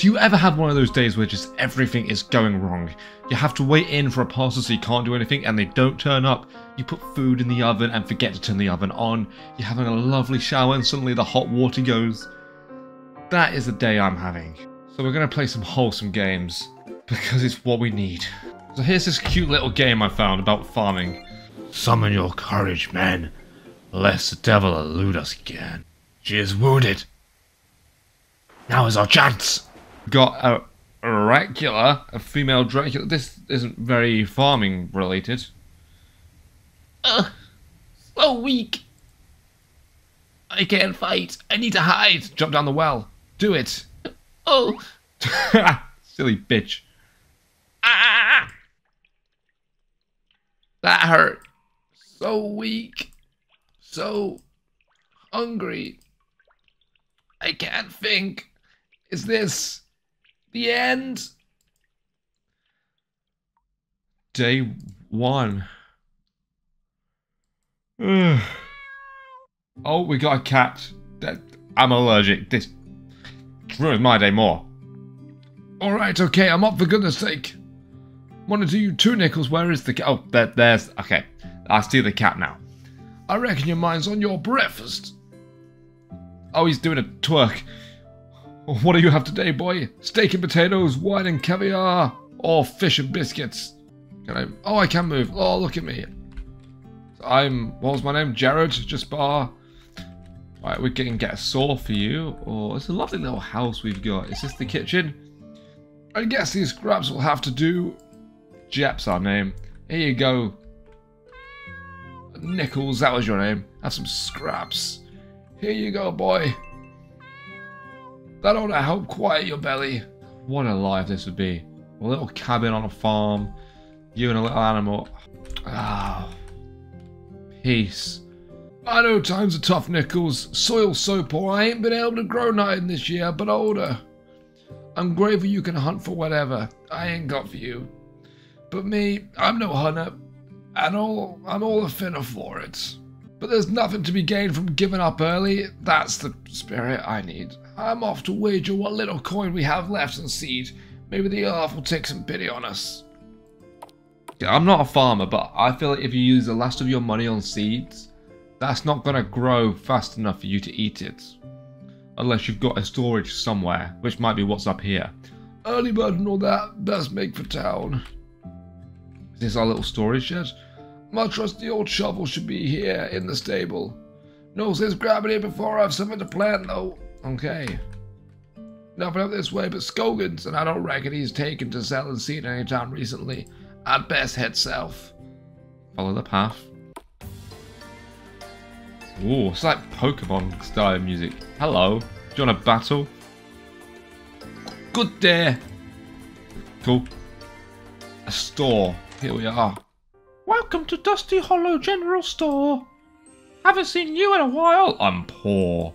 Do you ever have one of those days where just everything is going wrong? You have to wait in for a parcel so you can't do anything and they don't turn up. You put food in the oven and forget to turn the oven on. You're having a lovely shower and suddenly the hot water goes. That is the day I'm having. So we're going to play some wholesome games because it's what we need. So here's this cute little game I found about farming. Summon your courage, men, lest the devil elude us again. She is wounded. Now is our chance. Got a Dracula, a female Dracula. This isn't very farming related. So weak. I can't fight. I need to hide. Jump down the well. Do it. Oh. Silly bitch. Ah. That hurt. So weak. So hungry. I can't think. Is this the end? Day one. Ugh. Oh, we got a cat. I'm allergic. This ruins my day more. Alright, okay, I'm up for goodness sake. Want to do you two nickels? Where is the cat? Oh, there's... Okay, I see the cat now. I reckon your mind's on your breakfast. Oh, he's doing a twerk. What do you have today, boy? Steak and potatoes, wine and caviar, or fish and biscuits. Can I... Oh, I can move. Oh, look at me. What was my name? Jared Jasper. Right, we can get a saw for you. Oh, it's a lovely little house we've got. Is this the kitchen? I guess these scraps will have to do. Jep's our name. Here you go. Nichols, that was your name. Have some scraps. Here you go, boy. That ought to help quiet your belly. What a life this would be. A little cabin on a farm. You and a little animal. Ah. Peace. I know times are tough, Nichols. Soil's so poor I ain't been able to grow nothing this year, but older. I'm grateful you can hunt for whatever I ain't got for you. But me, I'm no hunter. And I'm all the thinner for it. But there's nothing to be gained from giving up early. That's the spirit I need. I'm off to wager what little coin we have left in seed. Maybe the earth will take some pity on us. Yeah, I'm not a farmer, but I feel like if you use the last of your money on seeds, that's not going to grow fast enough for you to eat it. Unless you've got a storage somewhere, which might be what's up here. Early bird and all that, best make for town. Is this our little storage shed? My trusty old shovel should be here in the stable. No sense grabbing it before I have something to plant, though. Okay. Nothing up this way but Skogans, and I don't reckon he's taken to selling seed any time recently. I'd best head south. Follow the path. Ooh, it's like Pokemon style music. Hello. Do you want a battle? Good day. Cool. A store. Here we are. Welcome to Dusty Hollow General Store. Haven't seen you in a while. I'm poor.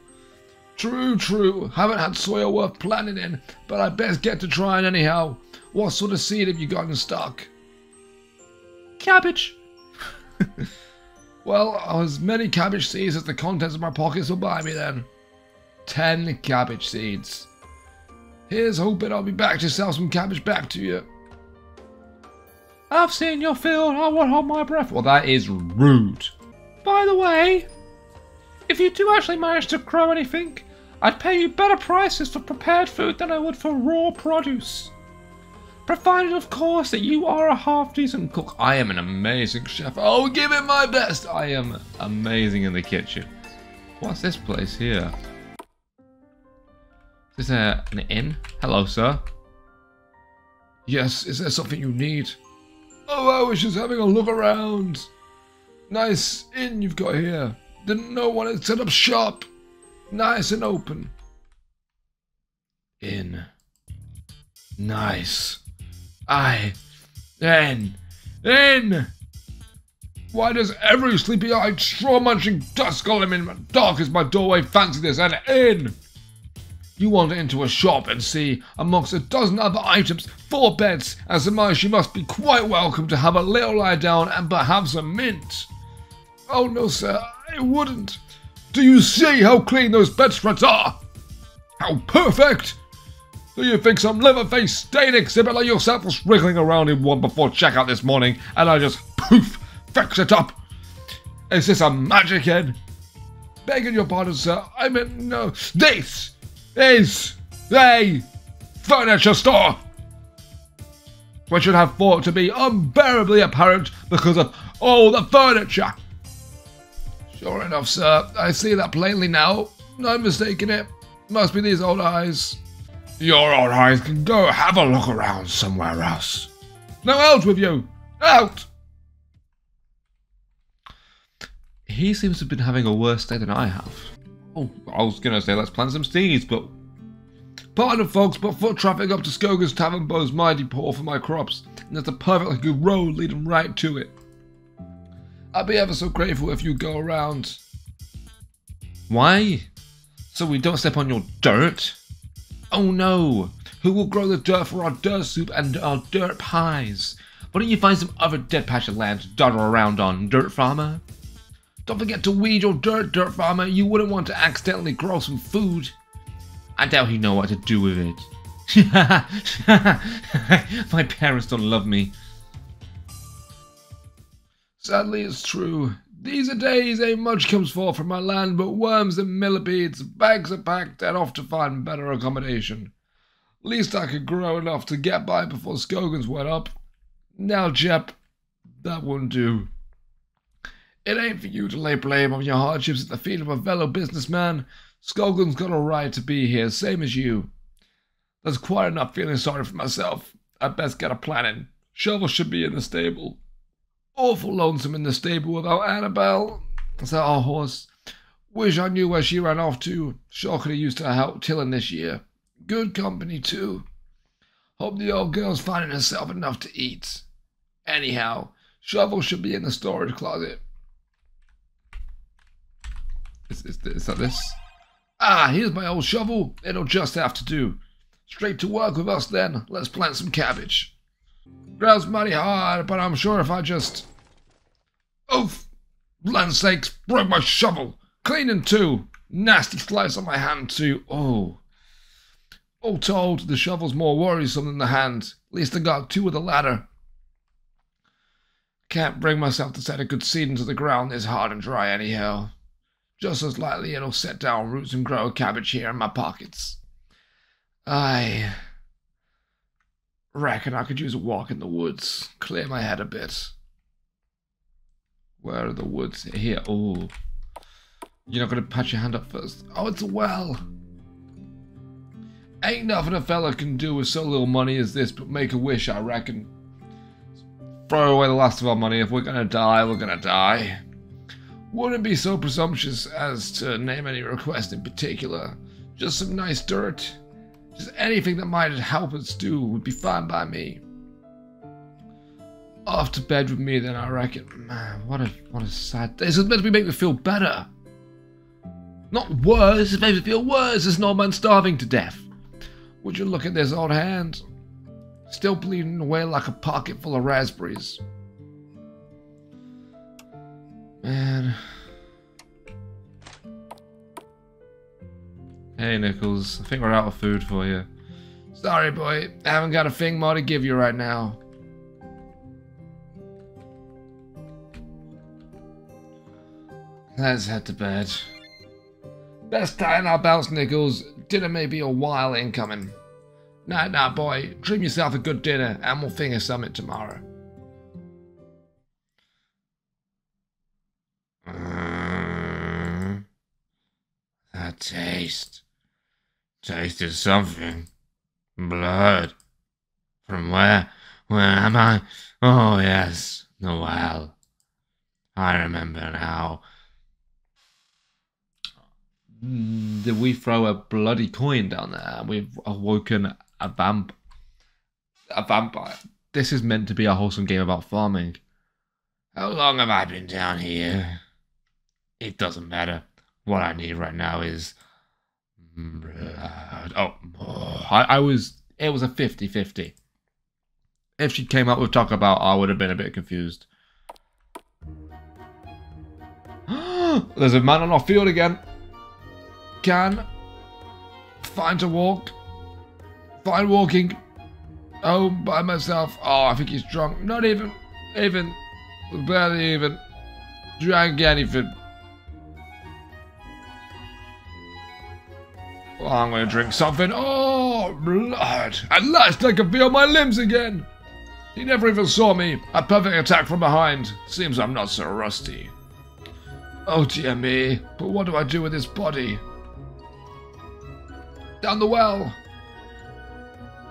True, true. Haven't had soil worth planting in, but I best get to trying anyhow. What sort of seed have you got in stock? Cabbage. Well, as many cabbage seeds as the contents of my pockets will buy me then. 10 cabbage seeds. Here's hoping I'll be back to sell some cabbage back to you. I've seen your field. I won't hold my breath. Well, that is rude. By the way, if you do actually manage to grow anything, I'd pay you better prices for prepared food than I would for raw produce. Provided, of course, that you are a half-decent cook. I am an amazing chef. Oh, give it my best. I am amazing in the kitchen. What's this place here? Is this an inn? Hello, sir. Yes, is there something you need? Oh, I was just having a look around. Nice inn you've got here. Didn't know one had set up shop. Nice and open. Inn. Nice. In. Why does every sleepy-eyed, straw-munching dusk golem in dark as my doorway fancy this an inn? You wander into a shop and see, amongst a dozen other items, 4 beds, and surmise she must be quite welcome to have a little lie down and perhaps a mint. Oh no, sir, I wouldn't. Do you see how clean those bedspreads are? How perfect! Do you think some liver-faced stained exhibit like yourself was wriggling around in one before checkout this morning and I just poof, fix it up? Is this a magic head? Begging your pardon, sir, I meant no. This is a furniture store, which should have thought to be unbearably apparent because of all the furniture. Sure enough, sir, I see that plainly now. No mistaking it. Must be these old eyes. Your old eyes can go have a look around somewhere else. Now out with you! Out! He seems to have been having a worse day than I have. Oh, I was going to say let's plant some seeds, but... Pardon, folks, but foot traffic up to Skoga's Tavern bows mighty poor for my crops, and there's a perfectly good road leading right to it. I'd be ever so grateful if you go around. Why? So we don't step on your dirt? Oh no! Who will grow the dirt for our dirt soup and our dirt pies? Why don't you find some other dead patch of land to dawdle around on, dirt farmer? Don't forget to weed your dirt, dirt farmer. You wouldn't want to accidentally grow some food. I doubt you know what to do with it. My parents don't love me. Sadly, it's true. These are days ain't much comes forth from my land but worms and millipedes. Bags are packed and off to find better accommodation. Least I could grow enough to get by before Skogans went up. Now, Jep, that wouldn't do. It ain't for you to lay blame on your hardships at the feet of a fellow businessman. Skogans got a right to be here, same as you. That's quite enough feeling sorry for myself. I'd best get a planning. Shovel should be in the stable. Awful lonesome in the stable without Annabelle. Is that our horse? Wish I knew where she ran off to. Sure could have used her help tilling this year. Good company too. Hope the old girl's finding herself enough to eat. Anyhow, shovel should be in the storage closet. Is that this? Ah, here's my old shovel. It'll just have to do. Straight to work with us then. Let's plant some cabbage. Ground's mighty hard, but I'm sure if I just... Oof! Land's sakes, broke my shovel! Clean in two! Nasty slice on my hand too, oh! All told, the shovel's more worrisome than the hand. At least I got two of the latter. Can't bring myself to set a good seed into the ground this hard and dry anyhow. Just as likely it'll set down roots and grow a cabbage here in my pockets. Aye... Reckon I could use a walk in the woods. Clear my head a bit. Where are the woods? Here. Oh. You're not going to patch your hand up first. Oh, it's a well. Ain't nothing a fella can do with so little money as this, but make a wish, I reckon. Throw away the last of our money. If we're going to die, we're going to die. Wouldn't be so presumptuous as to name any request in particular. Just some nice dirt. Just anything that might help us do would be fine by me. Off to bed with me then, I reckon. Man, what a sad day. This is meant to make me feel better. Not worse, it's made me feel worse. There's an old man starving to death. Would you look at this old hand? Still bleeding away like a pocket full of raspberries. Man. Hey, Nichols, I think we're out of food for you. Sorry, boy. I haven't got a thing more to give you right now. Let's head to bed. Best tying our belts, Nichols. Dinner may be a while incoming. Night, night, boy. Trim yourself a good dinner, and we'll finger summit tomorrow. That taste. Tasted something. Blood. From where? Where am I? Oh, yes. The well. I remember now. Did we throw a bloody coin down there? We've awoken a vamp. A vampire. This is meant to be a wholesome game about farming. How long have I been down here? It doesn't matter. What I need right now is... blood. Oh, it was a 50-50. If she came up with Taco Bell, I would have been a bit confused. There's a man on our field again. Can find a walk. Fine walking home by myself. Oh, I think he's drunk. Not even, barely even drank anything. Well, I'm gonna drink something. Oh, blood. At last I can feel my limbs again. He never even saw me. A perfect attack from behind. Seems I'm not so rusty. Oh dear me. But what do I do with this body? Down the well.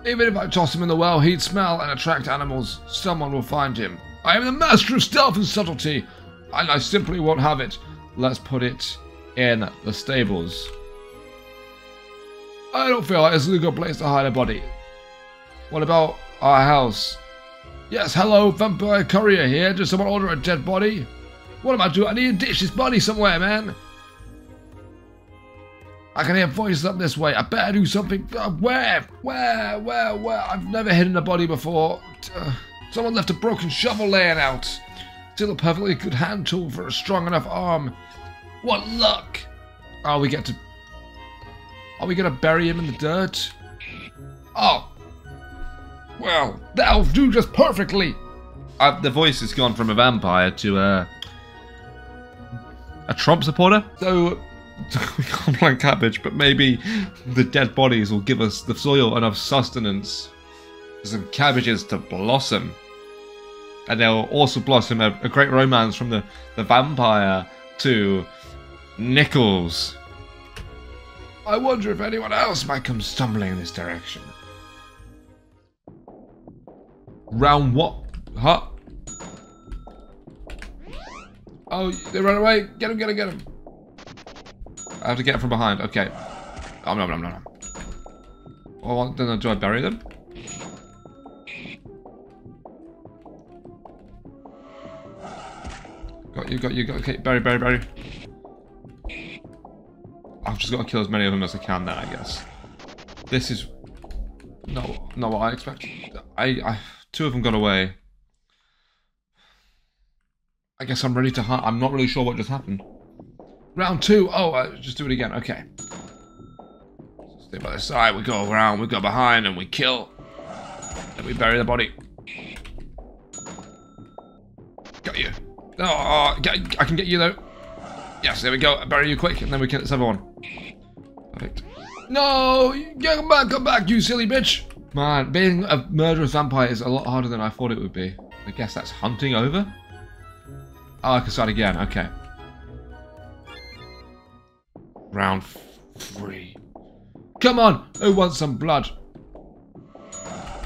Even if I toss him in the well, he'd smell and attract animals. Someone will find him. I am the master of stealth and subtlety, and I simply won't have it. Let's put it in the stables. I don't feel like it's a good place to hide a body. What about our house? Yes, hello, vampire courier here. Did someone order a dead body? What am I doing? I need to ditch this body somewhere, man. I can hear voices up this way. I better do something. Where? I've never hidden a body before. Someone left a broken shovel laying out. Still a perfectly good hand tool for a strong enough arm. What luck! Oh, we get to... Are we gonna bury him in the dirt? Oh! Well, that'll do just perfectly! The voice has gone from a vampire to a Trump supporter? So, we can't plant cabbage, but maybe the dead bodies will give us the soil enough sustenance for some cabbages to blossom. And they'll also blossom a great romance from the vampire to Nichols. I wonder if anyone else might come stumbling in this direction. Round what? Huh? Oh, they ran away. Get him, get him, get him. I have to get him from behind. Okay. Oh, no, no, no, no. Oh, then do I bury them? Got you. Okay, bury. I've just got to kill as many of them as I can then, I guess. This is not what I expected. Two of them got away. I guess I'm ready to hunt. I'm not really sure what just happened. Round two. Oh, just do it again. Okay. Stay by the side. We go around. We go behind, and we kill. Then we bury the body. Got you. No, oh, I can get you though. Yes, there we go. I bury you quick, and then we kill this other one. Perfect. No! Come back, you silly bitch! Man, being a murderous vampire is a lot harder than I thought it would be. I guess that's hunting over? Oh, I can start again. Okay. Round three. Come on! Who wants some blood? I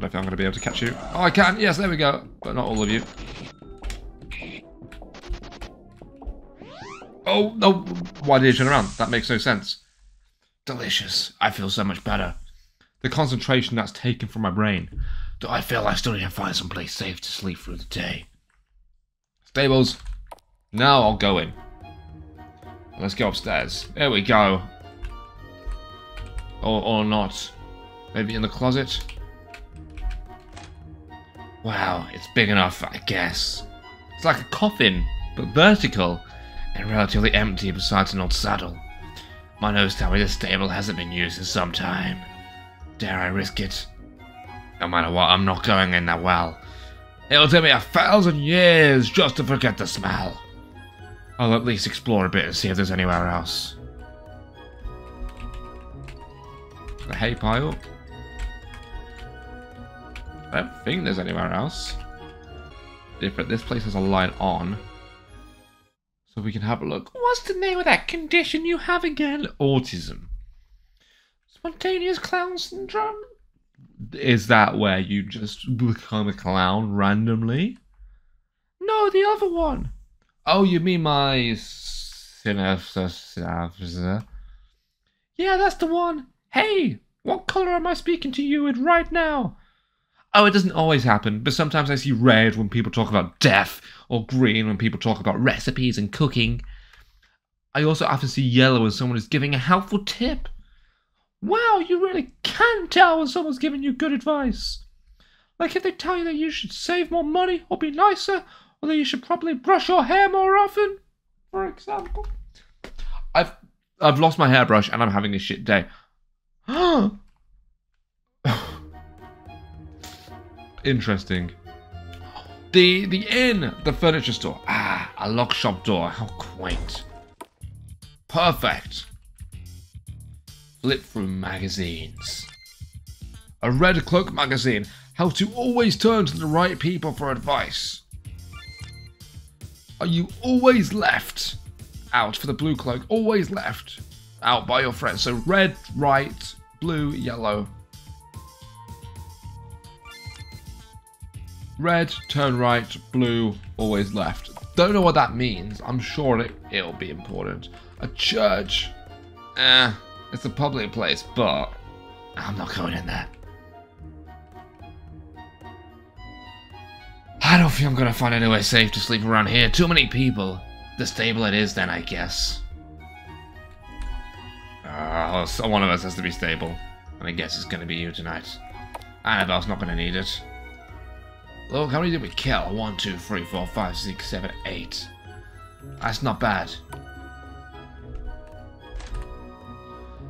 don't think I'm going to be able to catch you. Oh, I can! Yes, there we go. But not all of you. Oh, no. Why did you turn around? That makes no sense. Delicious. I feel so much better. The concentration that's taken from my brain. Though I feel I still need to find someplace safe to sleep through the day. Stables. Now I'll go in. Let's go upstairs. There we go. Or not. Maybe in the closet. Wow, it's big enough, I guess. It's like a coffin, but vertical. And relatively empty besides an old saddle. My nose tells me this stable hasn't been used in some time. Dare I risk it? No matter what, I'm not going in that well. It'll take me 1,000 years just to forget the smell. I'll at least explore a bit and see if there's anywhere else. The hay pile. I don't think there's anywhere else. Different. This place has a light on. So we can have a look. What's the name of that condition you have again? Autism. Spontaneous clown syndrome? Is that where you just become a clown randomly? No, the other one. Oh, you mean my... Yeah, that's the one. Hey, what colour am I speaking to you in right now? Oh, it doesn't always happen, but sometimes I see red when people talk about death, or green when people talk about recipes and cooking. I also often see yellow when someone is giving a helpful tip. Wow, you really can tell when someone's giving you good advice. Like if they tell you that you should save more money, or be nicer, or that you should probably brush your hair more often, for example. I've I've lost my hairbrush and I'm having a shit day. Interesting. The inn, the furniture store. Ah, a lock shop door. How quaint. Perfect. Flip through magazines. A red cloak magazine. How to always turn to the right people for advice. Are you always left out for the blue cloak? Always left out by your friends. So red, right, blue, yellow. Red, turn right, blue, always left. Don't know what that means. I'm sure it'll be important. A church. It's a public place, but I'm not going in there. I don't think I'm going to find anywhere safe to sleep around here. Too many people. The stable it is then, I guess. So one of us has to be stable. And I guess it's going to be you tonight. Annabelle's not going to need it. Look, how many did we kill? 1, 2, 3, 4, 5, 6, 7, 8. That's not bad.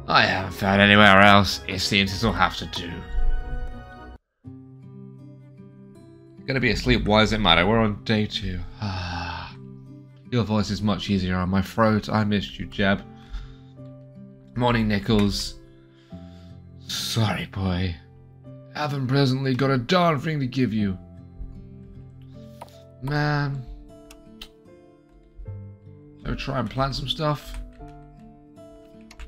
I haven't found anywhere else. It seems this will have to do. Gonna be asleep, why does it matter? We're on day 2. Your voice is much easier on my throat. I missed you, Jeb. Morning, Nichols. Sorry, boy. Haven't presently got a darn thing to give you. Man. Shall we try and plant some stuff?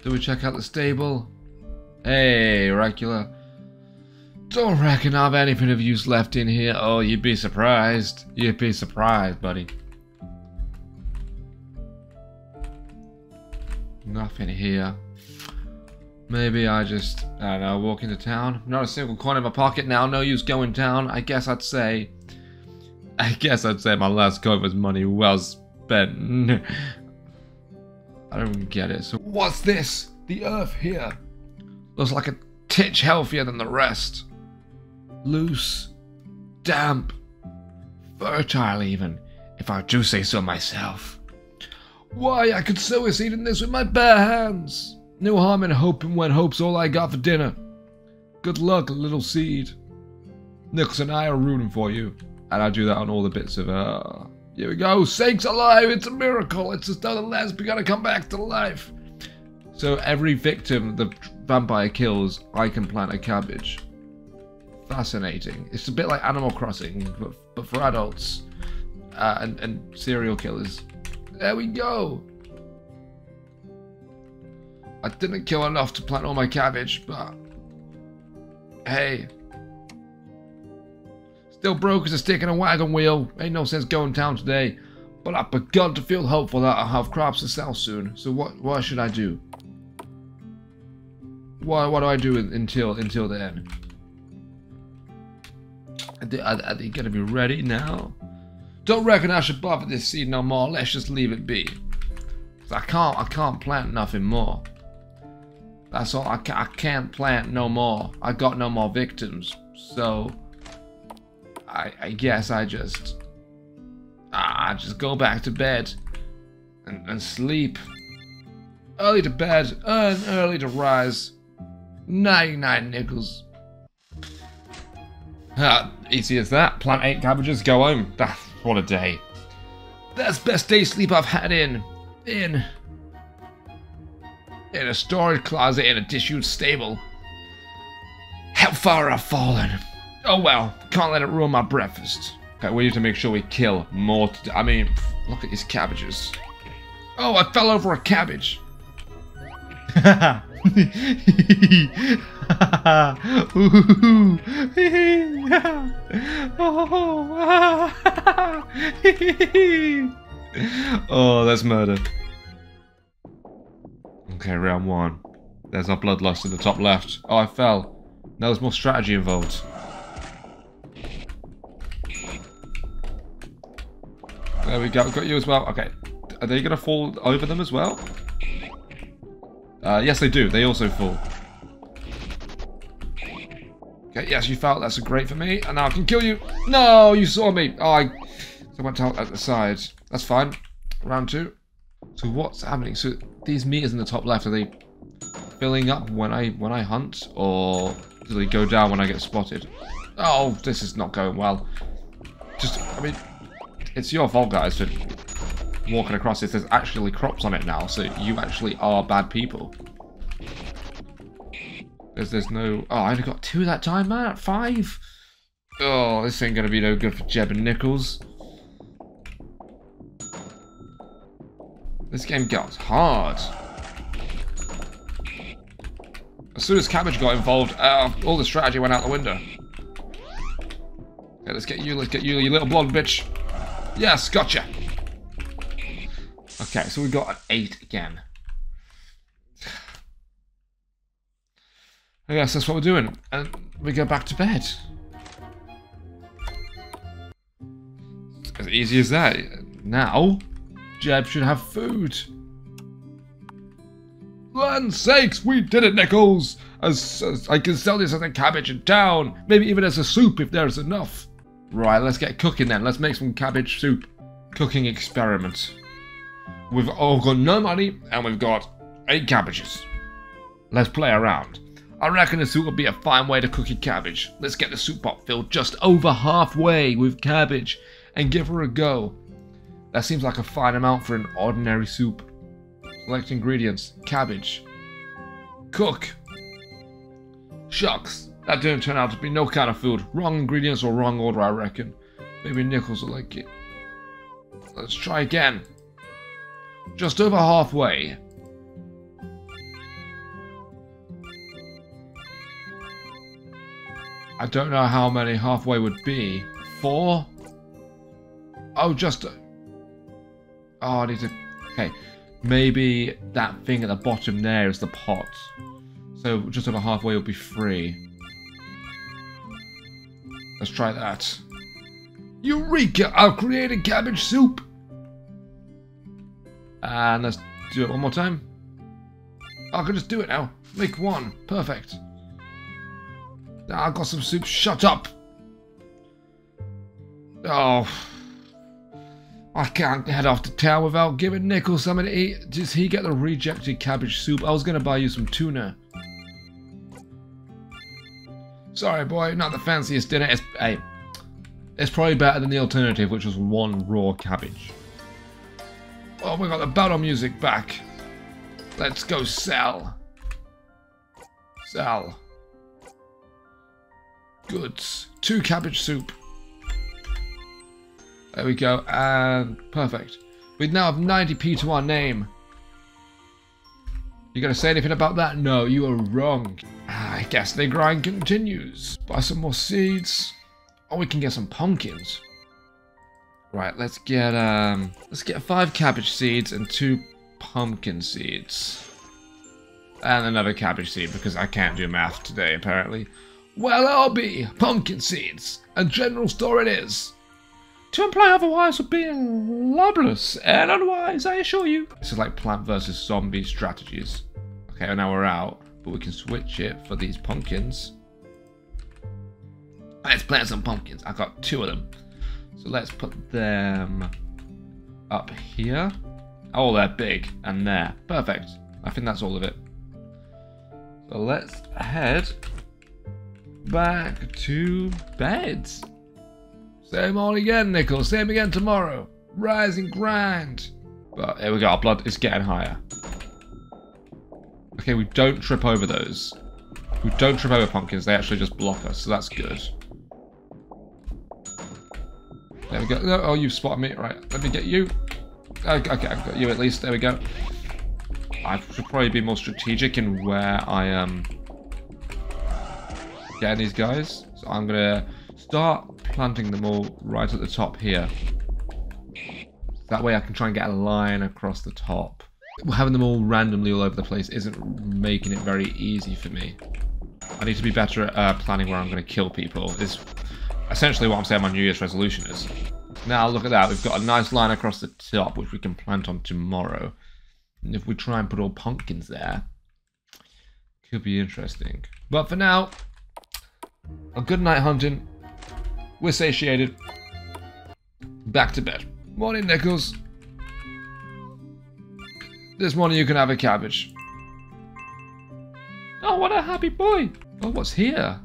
Do we check out the stable? Hey, Dracula. Don't reckon I've anything of use left in here. Oh, you'd be surprised. You'd be surprised, buddy. Nothing here. Maybe I just, I don't know, walk into town. Not a single coin in my pocket now. No use going down. I guess I'd say my last coin was money well spent. I don't get it. So what's this? The earth here looks like a titch healthier than the rest. Loose, damp, fertile even, if I do say so myself. Why, I could sow a seed in this with my bare hands. No harm in hoping when hope's all I got for dinner. Good luck, little seed. Nichols and I are rooting for you. And I do that on all the bits of, here we go, sakes alive, it's a miracle. It's as though the land's begun to come back to life. So every victim the vampire kills, I can plant a cabbage. Fascinating. It's a bit like Animal Crossing, but for adults and serial killers. There we go. I didn't kill enough to plant all my cabbage, but hey. Still broke as a stick in a wagon wheel. Ain't no sense going down today. But I've begun to feel hopeful that I'll have crops to sell soon. So what should I do? What do I do until then? Are they gonna be ready now? Don't reckon I should bother this seed no more. Let's just leave it be. I can't plant nothing more. That's all. I can't plant no more. I got no more victims. So I guess I just go back to bed and sleep. Early to bed and early to rise. Night, Nichols. Easy as that. Plant 8 cabbages, go home. What a day. That's best day's sleep I've had in a storage closet in a disused stable. How far I've fallen. Oh well, can't let it ruin my breakfast. Okay, we need to make sure we kill more. I mean, look at these cabbages. Oh, I fell over a cabbage. Oh, that's murder. Okay, round 1. There's our bloodlust in the top left. Oh, I fell. Now there's more strategy involved. There we go. We've got you as well. Okay. Are they going to fall over them as well? Yes, they do. They also fall. Okay, yes, you fell. That's great for me. And now I can kill you. No, you saw me. Oh, I went out at the side. That's fine. Round 2. So what's happening? So these meters in the top left, are they filling up when I hunt, or do they go down when I get spotted? Oh, this is not going well. Just, I mean, it's your fault, guys, for walking across this. There's actually crops on it now, so you actually are bad people. There's no... Oh, I only got 2 that time, man. 5. Oh, this ain't gonna be no good for Jeb and Nichols. This game got hard. As soon as Cabbage got involved, all the strategy went out the window. Okay, let's get you little blonde bitch. Yes, gotcha. Okay, so we got an 8 again. I guess that's what we're doing. And we go back to bed. As easy as that. Now, Jeb should have food. Land's sakes, we did it, Nichols! As I can sell this as a cabbage in town. Maybe even as a soup if there's enough. Right, let's get cooking then. Let's make some cabbage soup. Cooking experiment. We've all got no money, and we've got 8 cabbages. Let's play around. I reckon the soup would be a fine way to cook your cabbage. Let's get the soup pot filled just over halfway with cabbage and give her a go. That seems like a fine amount for an ordinary soup. Select ingredients. Cabbage. Cook. Shucks. That didn't turn out to be no kind of food. Wrong ingredients or wrong order, I reckon. Maybe Nichols will like it. Let's try again. Just over halfway. I don't know how many halfway would be. 4? Oh, just... Oh, I need to... Okay. Maybe that thing at the bottom there is the pot. So just over halfway will be 3. Let's try that. Eureka! I've created cabbage soup! And let's do it one more time. I can just do it now. Make 1. Perfect. I've got some soup. Shut up! Oh, I can't head off to town without giving Nichols something to eat. Does he get the rejected cabbage soup? I was going to buy you some tuna. Sorry, boy. Not the fanciest dinner. It's probably better than the alternative, which was 1 raw cabbage. Oh, we got the battle music back. Let's go sell. Sell. Goods. 2 cabbage soup. There we go. And perfect. We now have 90p to our name. You gonna say anything about that? No, you are wrong. I guess the grind continues. Buy some more seeds. Oh, we can get some pumpkins. Right, let's get 5 cabbage seeds and 2 pumpkin seeds. And another cabbage seed because I can't do math today apparently. Well, I'll be pumpkin seeds, and general store it is. To imply otherwise would be libelous and unwise, I assure you. This is like plant versus zombie strategies. Okay, well now we're out, but we can switch it for these pumpkins. Let's plant some pumpkins. I got 2 of them, so let's put them up here. Oh, they're big, and there. Perfect. I think that's all of it. So let's head back to bed. Same all again, Nichols. Same again tomorrow. Rise and grind. But here we go. Our blood is getting higher. Okay, we don't trip over those. We don't trip over pumpkins. They actually just block us, so that's good. There we go. Oh, you spotted me. Right, let me get you. Okay, I've got you at least. There we go. I should probably be more strategic in where I am. Getting these guys, so I'm gonna start planting them all right at the top here. That way I can try and get a line across the top. Having them all randomly all over the place isn't making it very easy for me. I need to be better at planning where I'm gonna kill people. Is essentially what I'm saying my New Year's resolution is. Now look at that, we've got a nice line across the top which we can plant on tomorrow. And if we try and put all pumpkins there, could be interesting. But for now, a good night hunting. We're satiated. Back to bed. Morning, Nichols. This morning you can have a cabbage. Oh, what a happy boy. Oh, what's here?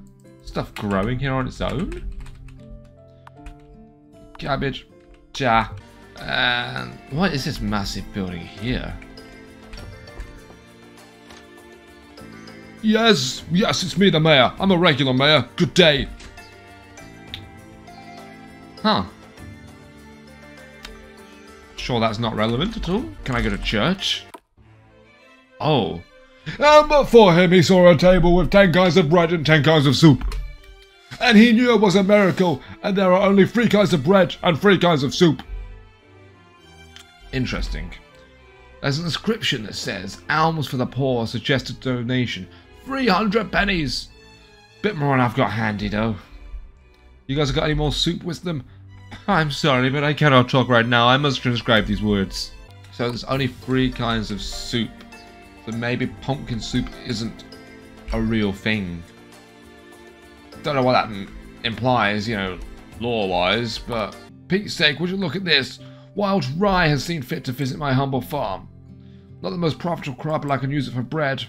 Stuff growing here on its own? Cabbage. Ja. And what is this massive building here? Yes, yes, it's me, the mayor. I'm a regular mayor. Good day. Huh. Sure, that's not relevant at all. Can I go to church? Oh. And before him, he saw a table with 10 kinds of bread and 10 kinds of soup. And he knew it was a miracle, and there are only 3 kinds of bread and 3 kinds of soup. Interesting. There's an inscription that says, alms for the poor, suggested donation. 300 pennies! Bit more than I've got handy, though. You guys have got any more soup with them? I'm sorry, but I cannot talk right now. I must transcribe these words. So there's only 3 kinds of soup. So maybe pumpkin soup isn't a real thing. Don't know what that implies, you know, law-wise, but... Pete's sake, would you look at this? Wild rye has seen fit to visit my humble farm. Not the most profitable crop, but I can use it for bread.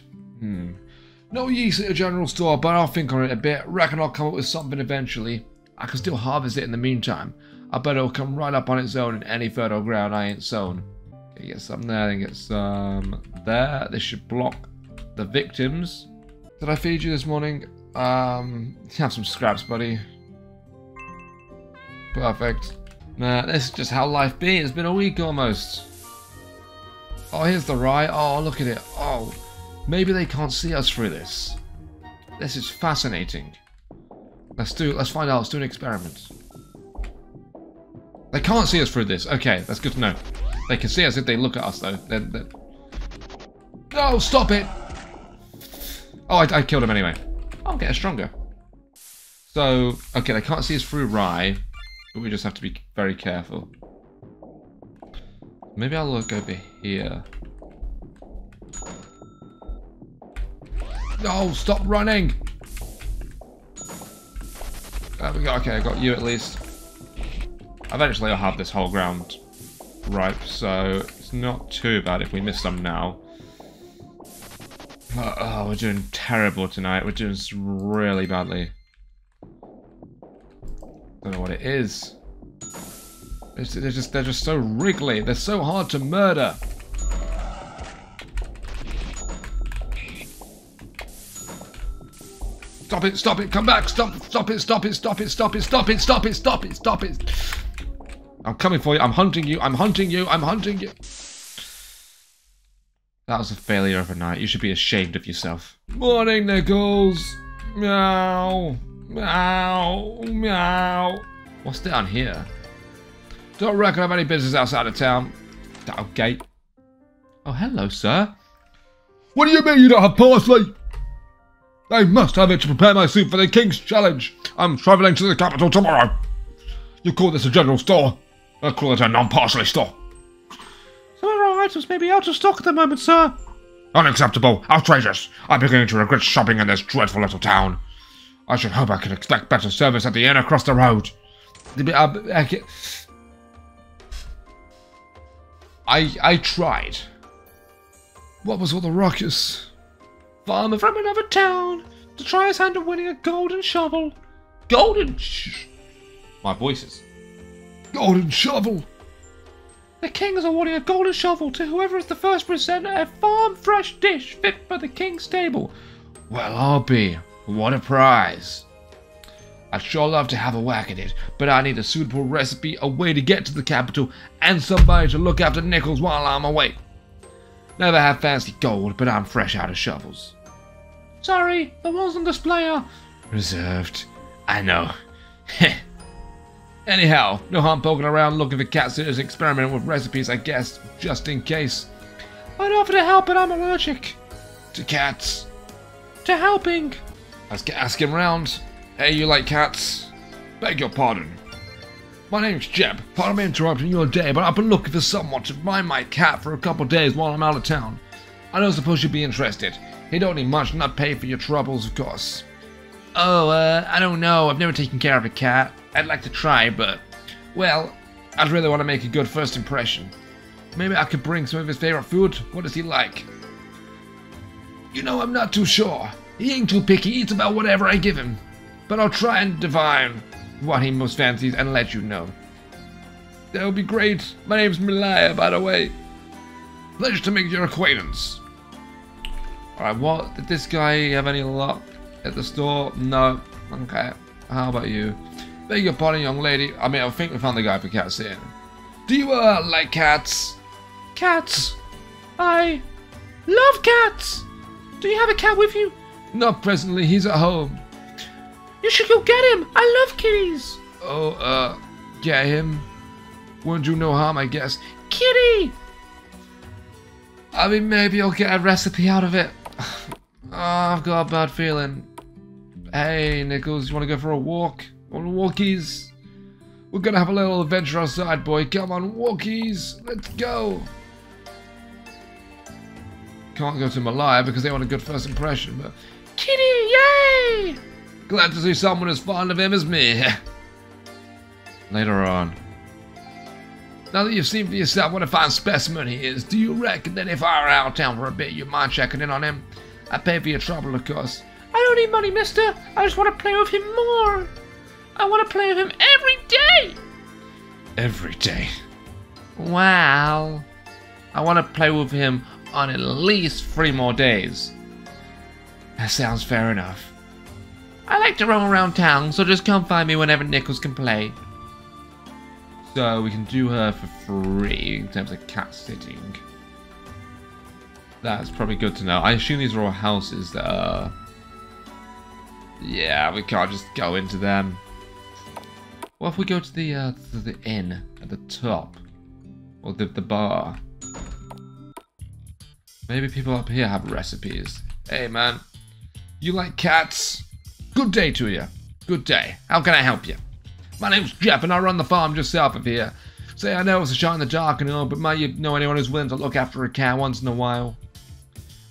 No yeast at a general store, but I'll think on it a bit. Reckon I'll come up with something eventually. I can still harvest it in the meantime. I bet it'll come right up on its own in any fertile ground I ain't sown. Okay, get some there, then get some there. This should block the victims. Did I feed you this morning? Have some scraps, buddy. Perfect. Nah, this is just how life be. It's been a week almost. Oh, here's the rye. Oh, look at it. Oh, maybe they can't see us through this. This is fascinating. Let's find out. Let's do an experiment. They can't see us through this. Okay, that's good to know. They can see us if they look at us, though. They're... No, stop it! Oh, I killed him anyway. I'll get stronger. So, okay, they can't see us through rye. But we just have to be very careful. Maybe I'll look over here. No, stop running! There we go. Okay, I got you at least. Eventually I'll have this whole ground ripe, so it's not too bad if we miss some now. But, oh, we're doing terrible tonight. We're doing really badly. Don't know what it is. They're just so wriggly. They're so hard to murder. Stop it, stop it, come back, stop it. I'm coming for you, I'm hunting you. That was a failure overnight. You should be ashamed of yourself. Morning, Nichols. Meow. Meow, meow. What's down here? Don't reckon I have any business outside of town. That'll gate. Oh, hello, sir. What do you mean you don't have parsley? I must have it to prepare my soup for the King's Challenge. I'm travelling to the capital tomorrow. You call this a general store? I call it a non-parsley store. Some of our items may be out of stock at the moment, sir. Unacceptable. Outrageous. I'm beginning to regret shopping in this dreadful little town. I should hope I can expect better service at the inn across the road. I tried. What was all the ruckus? Farmer from another town to try his hand at winning a golden shovel. Golden shovel. The king is awarding a golden shovel to whoever is the first to present a farm fresh dish fit for the king's table. Well, I'll be. What a prize! I'd sure love to have a whack at it, but I need a suitable recipe, a way to get to the capital, and somebody to look after Nichols while I'm away. Never have fancy gold, but I'm fresh out of shovels. Sorry, the ones on display are reserved. I know. Heh. Anyhow, no harm poking around looking for cat sitters, experimenting with recipes, I guess, just in case. I'd offer to help, but I'm allergic to cats. To helping. Let's ask him round. Hey, you like cats? Beg your pardon. My name's Jeb. Pardon me interrupting your day, but I've been looking for someone to mind my cat for a couple of days while I'm out of town. I don't suppose you'd be interested. He don't need much, and I'd pay for your troubles, of course. Oh, I don't know. I've never taken care of a cat. I'd like to try, but... Well, I'd really want to make a good first impression. Maybe I could bring some of his favorite food. What does he like? You know, I'm not too sure. He ain't too picky, eats about whatever I give him. But I'll try and divine what he most fancies and let you know. That would be great. My name's Malaya, by the way. Pleasure to make your acquaintance. Alright, what? Did this guy have any luck at the store? No. Okay. How about you? Beg your pardon, young lady. I mean, I think we found the guy for Cat's Inn. Do you, like cats? Cats? I love cats! Do you have a cat with you? Not presently, he's at home. You should go get him! I love kitties! Oh, get him? Wouldn't do no harm, I guess. Kitty! I mean, maybe I'll get a recipe out of it. Oh, I've got a bad feeling. Hey, Nichols, you want to go for a walk? On walkies? We're going to have a little adventure outside, boy. Come on, walkies. Let's go. Can't go to Malaya because they want a good first impression, but... Kitty, yay! Glad to see someone as fond of him as me. Later on. Now that you've seen for yourself what a fine specimen he is, do you reckon that if I were out of town for a bit, you'd mind checking in on him? I pay for your trouble, of course. I don't need money, mister. I just want to play with him more. I want to play with him every day. Every day. Wow. I want to play with him on at least 3 more days. That sounds fair enough. I like to roam around town, so just come find me whenever Nichols can play. So we can do her for free in terms of cat sitting. That's probably good to know. I assume these are all houses that are... Yeah, we can't just go into them. What if we go to the inn at the top? Or the bar? Maybe people up here have recipes. Hey man, you like cats? Good day to you. Good day. How can I help you? My name's Jeff, and I run the farm just south of here. Say, I know it's a shot in the dark and all, but might you know anyone who's willing to look after a cat once in a while?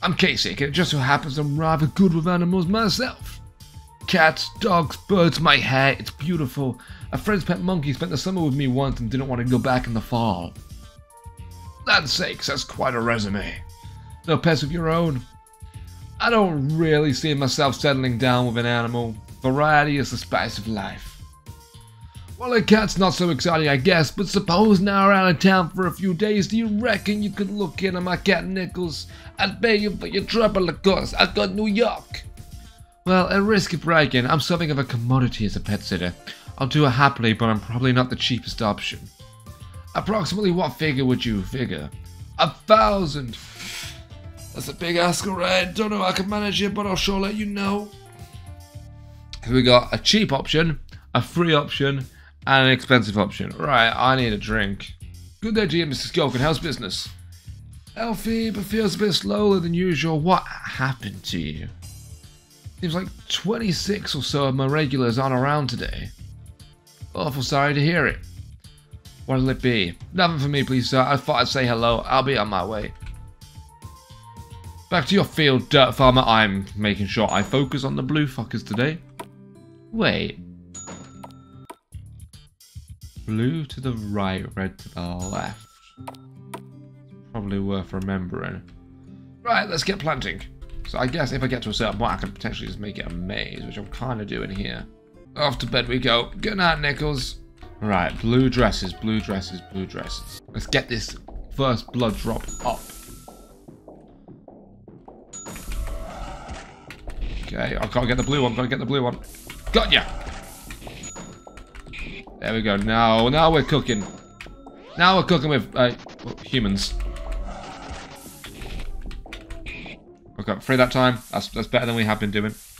I'm Casey, and it just so happens I'm rather good with animals myself. Cats, dogs, birds, my hair, it's beautiful. A friend's pet monkey spent the summer with me once and didn't want to go back in the fall. Land's sakes, that's quite a resume. No pets of your own? I don't really see myself settling down with an animal. Variety is the spice of life. Well, a cat's not so exciting, I guess, but suppose now we're out of town for a few days, do you reckon you could look in on my cat Nichols? I'd pay you for your trouble, of course. I've got New York. Well, at risk of bragging, I'm something of a commodity as a pet sitter. I'll do it happily, but I'm probably not the cheapest option. Approximately what figure would you figure? 1,000. That's a big ask, alright. Don't know how I can manage it, but I'll sure let you know. We got a cheap option, a free option, and an expensive option. Right, I need a drink. Good day to you, Mr. Skulkin. How's business? Elfie, but feels a bit slower than usual. What happened to you? Seems like 26 or so of my regulars aren't around today. Awful sorry to hear it. What'll it be? Nothing for me, please, sir. I thought I'd say hello. I'll be on my way. Back to your field, dirt farmer. I'm making sure I focus on the blue fuckers today. Wait. Blue to the right, red to the left. Probably worth remembering. Right, let's get planting. So I guess if I get to a certain point, I can potentially just make it a maze, which I'm kind of doing here. Off to bed we go. Good night, Nichols. Right, blue dresses, blue dresses, blue dresses. Let's get this first blood drop up. Okay, I can't get the blue one, gotta get the blue one. Got ya! There we go. Now we're cooking. Now we're cooking with humans. Okay, free that time. That's better than we have been doing. Let's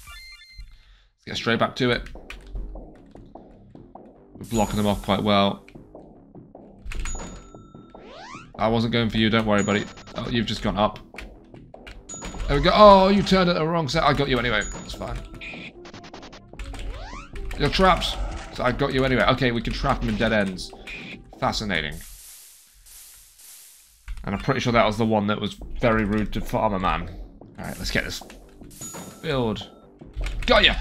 get straight back to it. We're blocking them off quite well. I wasn't going for you. Don't worry, buddy. Oh, you've just gone up. There we go. Oh, you turned at the wrong side. I got you anyway. That's fine. You're trapped. I got you anyway. Okay, we can trap them in dead ends. Fascinating. And I'm pretty sure that was the one that was very rude to Farmer Man. Alright, let's get this build. Got ya!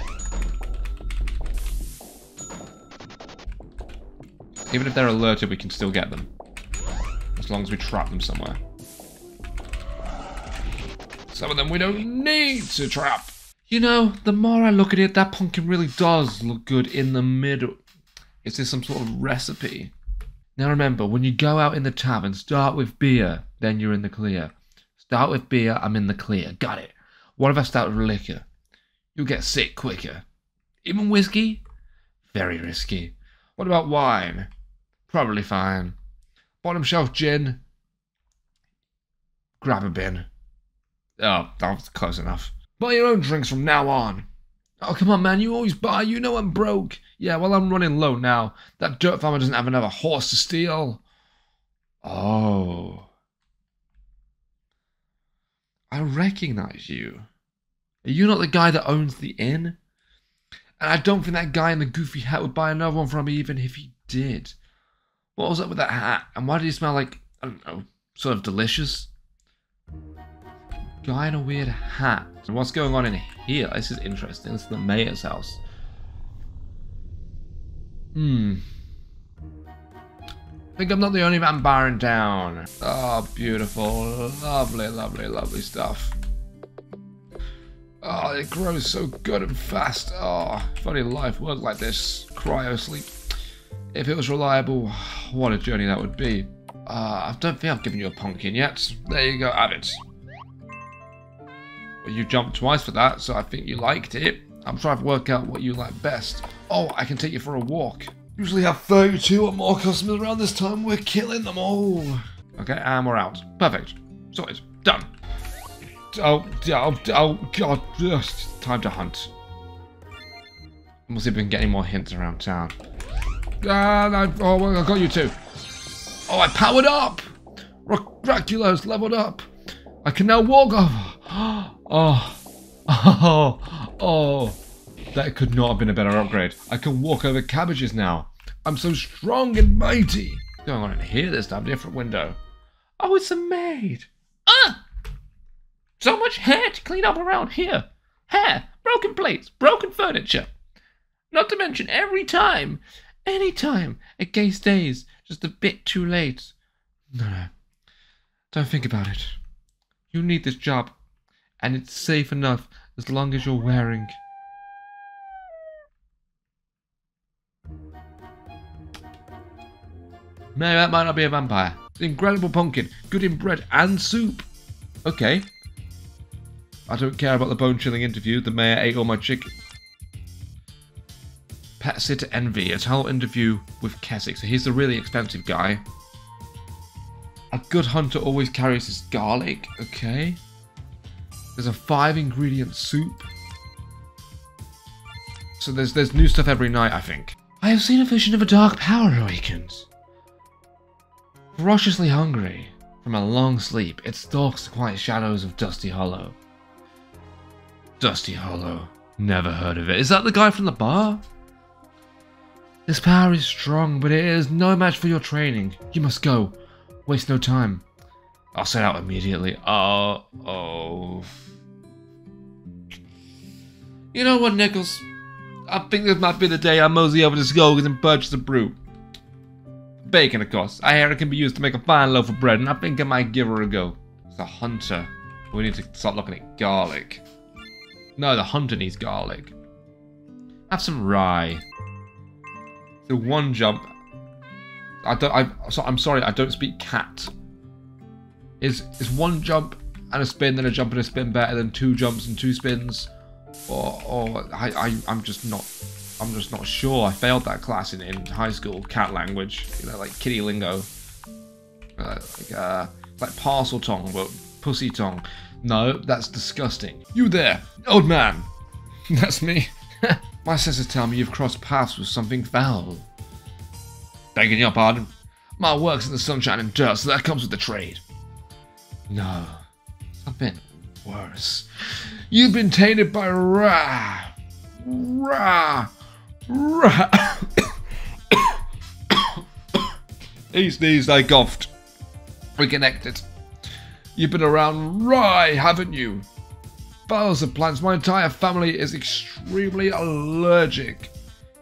Even if they're alerted, we can still get them. Let's as long as we trap them somewhere. Some of them we don't need to trap. You know, the more I look at it, that pumpkin really does look good in the middle. Is this some sort of recipe? Now remember, when you go out in the tavern, start with beer, then you're in the clear. Start with beer, I'm in the clear. Got it. What if I start with liquor? You'll get sick quicker. Even whiskey? Very risky. What about wine? Probably fine. Bottom shelf gin. Grab a bin. Oh, that was close enough. Buy your own drinks from now on. Oh, come on, man. You always buy. You know I'm broke. Yeah, well, I'm running low now. That dirt farmer doesn't have another horse to steal. Oh. I recognize you. Are you not the guy that owns the inn? And I don't think that guy in the goofy hat would buy another one from me even if he did. What was up with that hat? And why did he smell like, I don't know, sort of delicious? Guy in a weird hat. And what's going on in here? This is interesting. It's the mayor's house. Hmm. I think I'm not the only man barren down. Oh, beautiful. Lovely, lovely, lovely stuff. Oh, it grows so good and fast. Oh, if only life worked like this. Cryo sleep. If it was reliable, what a journey that would be. I don't think I've given you a pumpkin yet. There you go, have it. Well, you jumped twice for that, so I think you liked it. I'm trying to work out what you like best. Oh, I can take you for a walk. Usually have 32 or more customers around this time. We're killing them all. Okay, and we're out. Perfect. Sorted. Done. Oh, God. Time to hunt. We'll see if we can get any more hints around town. Ah, no. Oh, I got you too. Oh, I powered up. Dracula's leveled up. I can now walk over. Oh, that could not have been a better upgrade. I can walk over cabbages now. I'm so strong and mighty. What's going on in here this time? Different window. Oh, it's a maid. Ah! So much hair to clean up around here. Hair, broken plates, broken furniture. Not to mention every time, anytime, a gay stays just a bit too late. No, don't think about it. You need this job. And it's safe enough as long as you're wearing. Maybe that might not be a vampire. It's an incredible pumpkin, good in bread and soup. Okay. I don't care about the bone-chilling interview. The mayor ate all my chicken. Pet sitter envy. It's a whole interview with Keswick. So he's the really expensive guy. A good hunter always carries his garlic. Okay. There's a 5-ingredient soup. So there's new stuff every night, I think. I have seen a vision of a dark power awakens. Ferociously hungry from a long sleep, it stalks the quiet shadows of Dusty Hollow. Dusty Hollow. Never heard of it. Is that the guy from the bar? This power is strong, but it is no match for your training. You must go. Waste no time. I'll set out immediately. Uh-oh. You know what, Nichols? I think this might be the day I mosey over to Skogan's and purchase a brew. Bacon, of course. I hear it can be used to make a fine loaf of bread, and I think I might give her a go. It's a hunter. We need to start looking at garlic. No, the hunter needs garlic. Have some rye. So one jump. I'm sorry, I don't speak cat. Is one jump and a spin, then a jump and a spin better than two jumps and two spins? I'm just not sure. I failed that class in high school, cat language, you know, like kiddie lingo, like parcel tongue, but pussy tongue. No, that's disgusting. You there, old man? That's me. My senses tell me you've crossed paths with something foul. Begging your pardon. My work's in the sunshine and dirt, so that comes with the trade. No, something worse. You've been tainted by Ra. He sneezed, I coughed. Reconnected. You've been around rye, haven't you? Bowls of plants, my entire family is extremely allergic.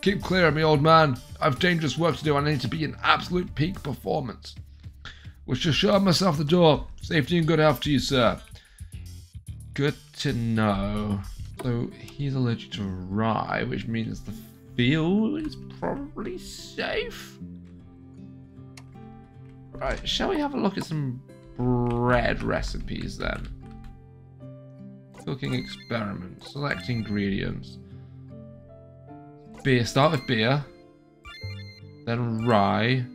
Keep clear of me, old man. I've dangerous work to do and I need to be in absolute peak performance. which just showed myself the door. Safety and good health to you, sir. Good to know. So he's allergic to rye, which means the field is probably safe. Right, shall we have a look at some bread recipes then? Cooking experiment, select ingredients. Beer, start with beer, then rye.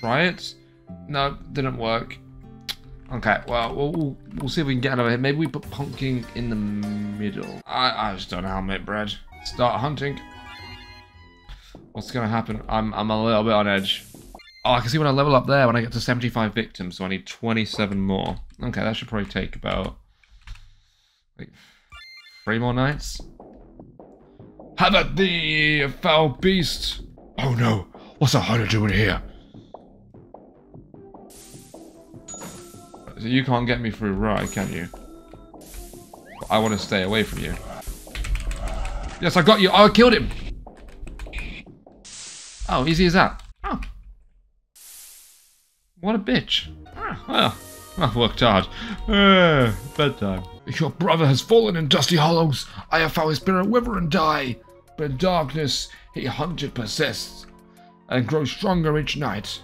Try it. No, didn't work. Okay, well, we'll see if we can get another hit. Maybe we put pumpkin in the middle. I just don't know how to make bread. Start hunting. What's gonna happen? I'm a little bit on edge. Oh, I can see when I level up there, when I get to 75 victims, so I need 27 more. Okay, that should probably take about like 3 more nights. Have at thee, foul beast! Oh no, what's a hunter doing here? So you can't get me through rye, can you? I want to stay away from you. Yes, I got you. Oh, I killed him. Oh, easy as that. Oh. What a bitch. Ah, well, I've worked hard. Bedtime. Your brother has fallen in dusty hollows. I have found his spirit wither and die. But in darkness, he hunted persists and grows stronger each night.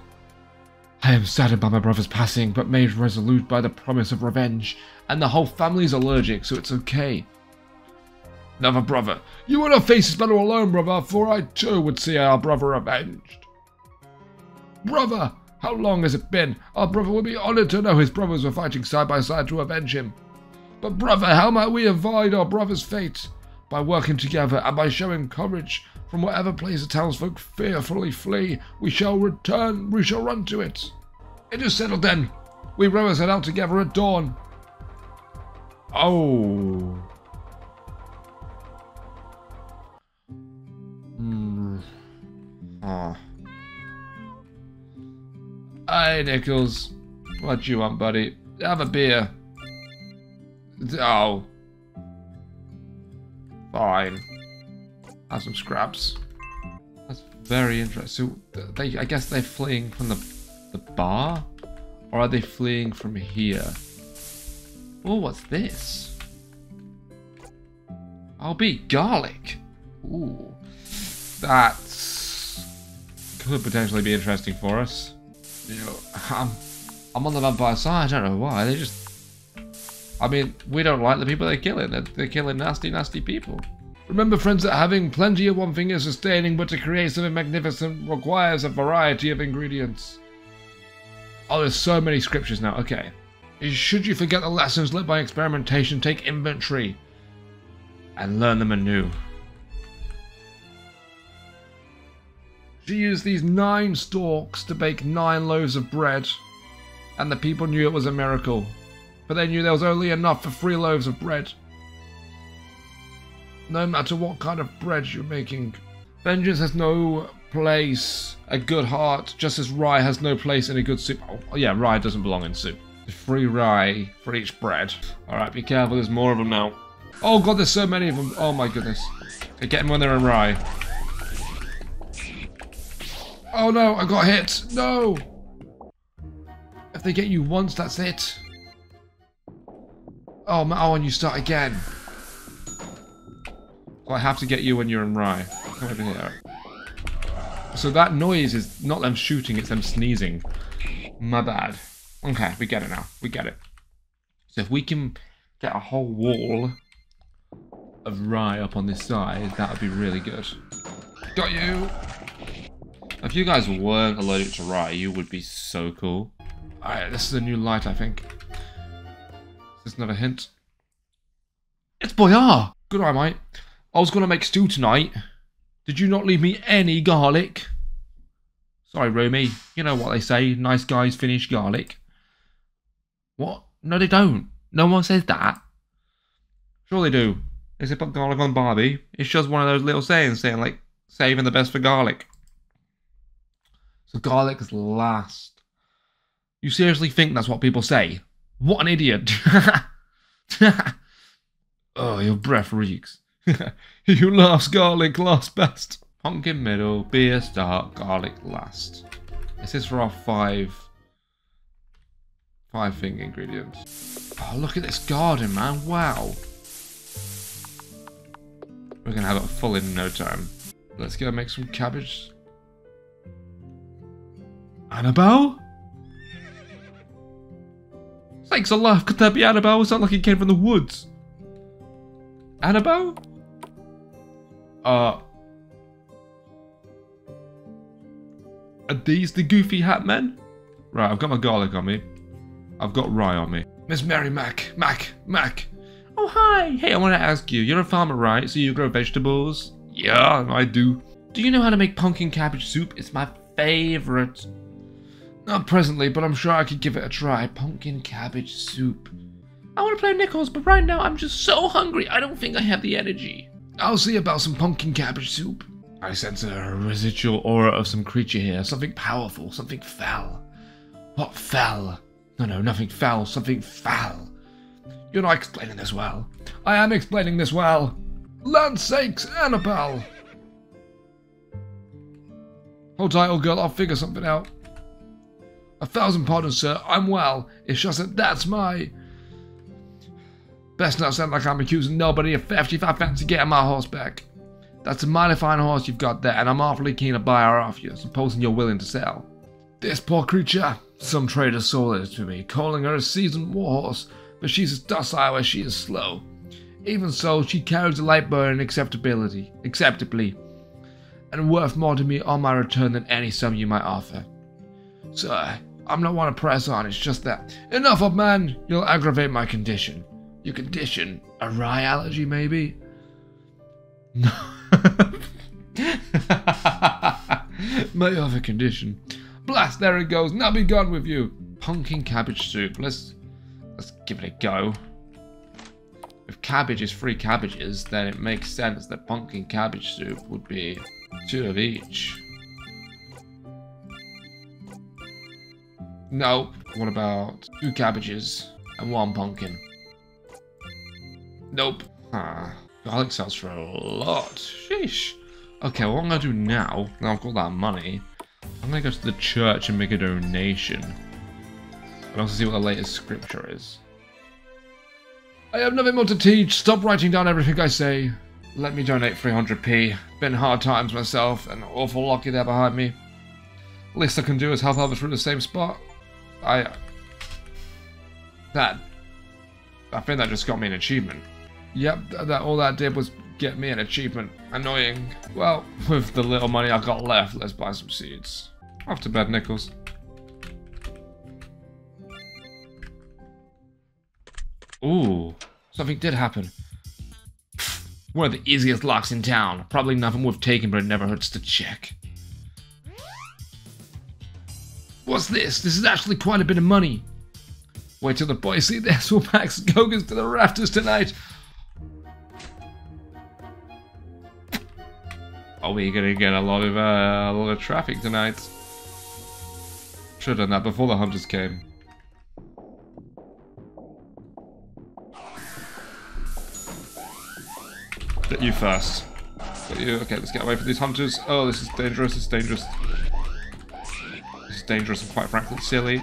I am saddened by my brother's passing, but made resolute by the promise of revenge. And the whole family is allergic, so it's okay. Another brother. You would have faced this battle alone, brother, for I too would see our brother avenged. Brother, how long has it been? Our brother would be honored to know his brothers were fighting side by side to avenge him. But brother, how might we avoid our brother's fate? By working together and by showing courage. From whatever place the townsfolk fearfully flee, we shall return, we shall run to it. It is settled then. We rowers set out together at dawn. Oh. Oh. Hey, Nichols. What do you want, buddy? Have a beer. Oh. Fine. Have some scraps. That's very interesting. So, I guess they're fleeing from the bar? Or are they fleeing from here? Oh, what's this? I'll be garlic. Ooh. That could potentially be interesting for us. You know, I'm on the vampire side. I don't know why. They just... I mean, we don't like the people they're killing. They're killing nasty, nasty people. Remember, friends, that having plenty of one thing is sustaining, but to create something magnificent requires a variety of ingredients. Oh, there's so many scriptures now. Okay. Should you forget the lessons learned by experimentation, take inventory and learn them anew. She used these 9 stalks to bake 9 loaves of bread, and the people knew it was a miracle, but they knew there was only enough for 3 loaves of bread. No matter what kind of bread you're making, vengeance has no place a good heart, just as rye has no place in a good soup. Oh yeah, rye doesn't belong in soup. 3 rye for each bread. All right, be careful, there's more of them now. Oh god, there's so many of them. Oh my goodness. Okay, get them when they're in rye. Oh no, I got hit. No! If they get you once, that's it. Oh, man. Oh, and you start again. Well, I have to get you when you're in rye. Come over here. So that noise is not them shooting, it's them sneezing. My bad. Okay, we get it now. We get it. So if we can get a whole wall of rye up on this side, that would be really good. Got you! If you guys weren't allergic to rye, you would be so cool. Alright, this is a new light, I think. Is this another hint? It's Boyar! Good eye, mate. I was gonna make stew tonight. Did you not leave me any garlic? Sorry, Romy. You know what they say, nice guys finish garlic. What? No, they don't. No one says that. Sure they do. They say put garlic on Barbie. It's just one of those little saying like, saving the best for garlic. The garlic is last. You seriously think that's what people say? What an idiot. Oh, your breath reeks. Who laughs garlic last best? Pumpkin middle, beer start, garlic last. This is for our five thing ingredients. Oh, look at this garden, man. Wow. We're going to have it full in no time. Let's go make some cabbage. Annabelle? Thanks a laugh. Could that be Annabelle? It sounded like it came from the woods. Annabelle? Are these the goofy hat men? Right, I've got my garlic on me. I've got rye on me. Miss Mary Mac. Oh, hi. Hey, I want to ask you. You're a farmer, right? So you grow vegetables? Yeah, I do. Do you know how to make pumpkin cabbage soup? It's my favorite. Not presently, but I'm sure I could give it a try. Pumpkin cabbage soup. I want to play Nichols, but right now I'm just so hungry. I don't think I have the energy. I'll see about some pumpkin cabbage soup. I sense a residual aura of some creature here. Something powerful. Something foul. What foul? No, nothing foul. Something foul. You're not explaining this well. I am explaining this well. Land sakes, Annabelle! Hold tight, old girl. I'll figure something out. 1,000 pardons, sir. I'm well. It's just that that's my... Best not sound like I'm accusing nobody of theft if I fancy getting my horse back. That's a mighty fine horse you've got there, and I'm awfully keen to buy her off you, supposing you're willing to sell. This poor creature, some trader sold it to me, calling her a seasoned warhorse. But she's as docile as she is slow. Even so, she carries a light burden acceptably, and worth more to me on my return than any sum you might offer. Sir, I'm not one to press on, it's just that. Enough, old man, you'll aggravate my condition. Your condition? A rye allergy, maybe? No. My other condition. Blast, there it goes, now be gone with you. Pumpkin cabbage soup, Let's give it a go. If cabbage is 3 cabbages, then it makes sense that pumpkin cabbage soup would be 2 of each. No. What about 2 cabbages and 1 pumpkin? Nope. Garlic sells for a lot. Sheesh. Okay, what I'm going to do now I've got that money, I'm going to go to the church and make a donation. And also see what the latest scripture is. I have nothing more to teach. Stop writing down everything I say. Let me donate 300p. Been hard times myself, and awful lucky there behind me. Least I can do is help others through the same spot. I think that just got me an achievement. Yep, all that did was get me an achievement. Annoying. Well, with the little money I got left, let's buy some seeds. Off to bed, Nichols. Ooh, something did happen. One of the easiest locks in town. Probably nothing worth taking, but it never hurts to check. What's this? This is actually quite a bit of money. Wait till the boys see this. We'll max Gogans to the rafters tonight. Oh, we're gonna get a lot of traffic tonight. Should have done that before the hunters came. You first. But you. Okay, let's get away from these hunters. Oh, this is dangerous. It's dangerous. This is dangerous and quite frankly silly.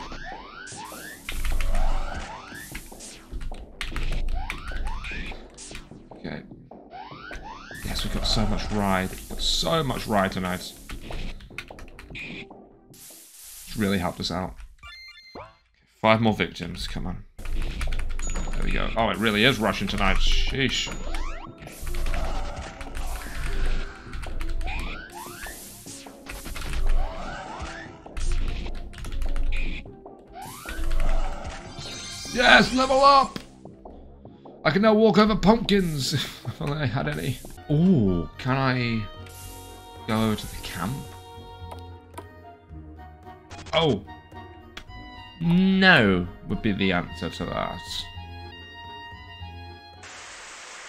Okay. Yes, we've got so much rye. We've got so much rye tonight. It's really helped us out. 5 more victims. Come on. There we go. Oh, it really is rushing tonight. Sheesh. Yes, level up! I can now walk over pumpkins, if I had any. Ooh, can I go over to the camp? Oh. No, would be the answer to that.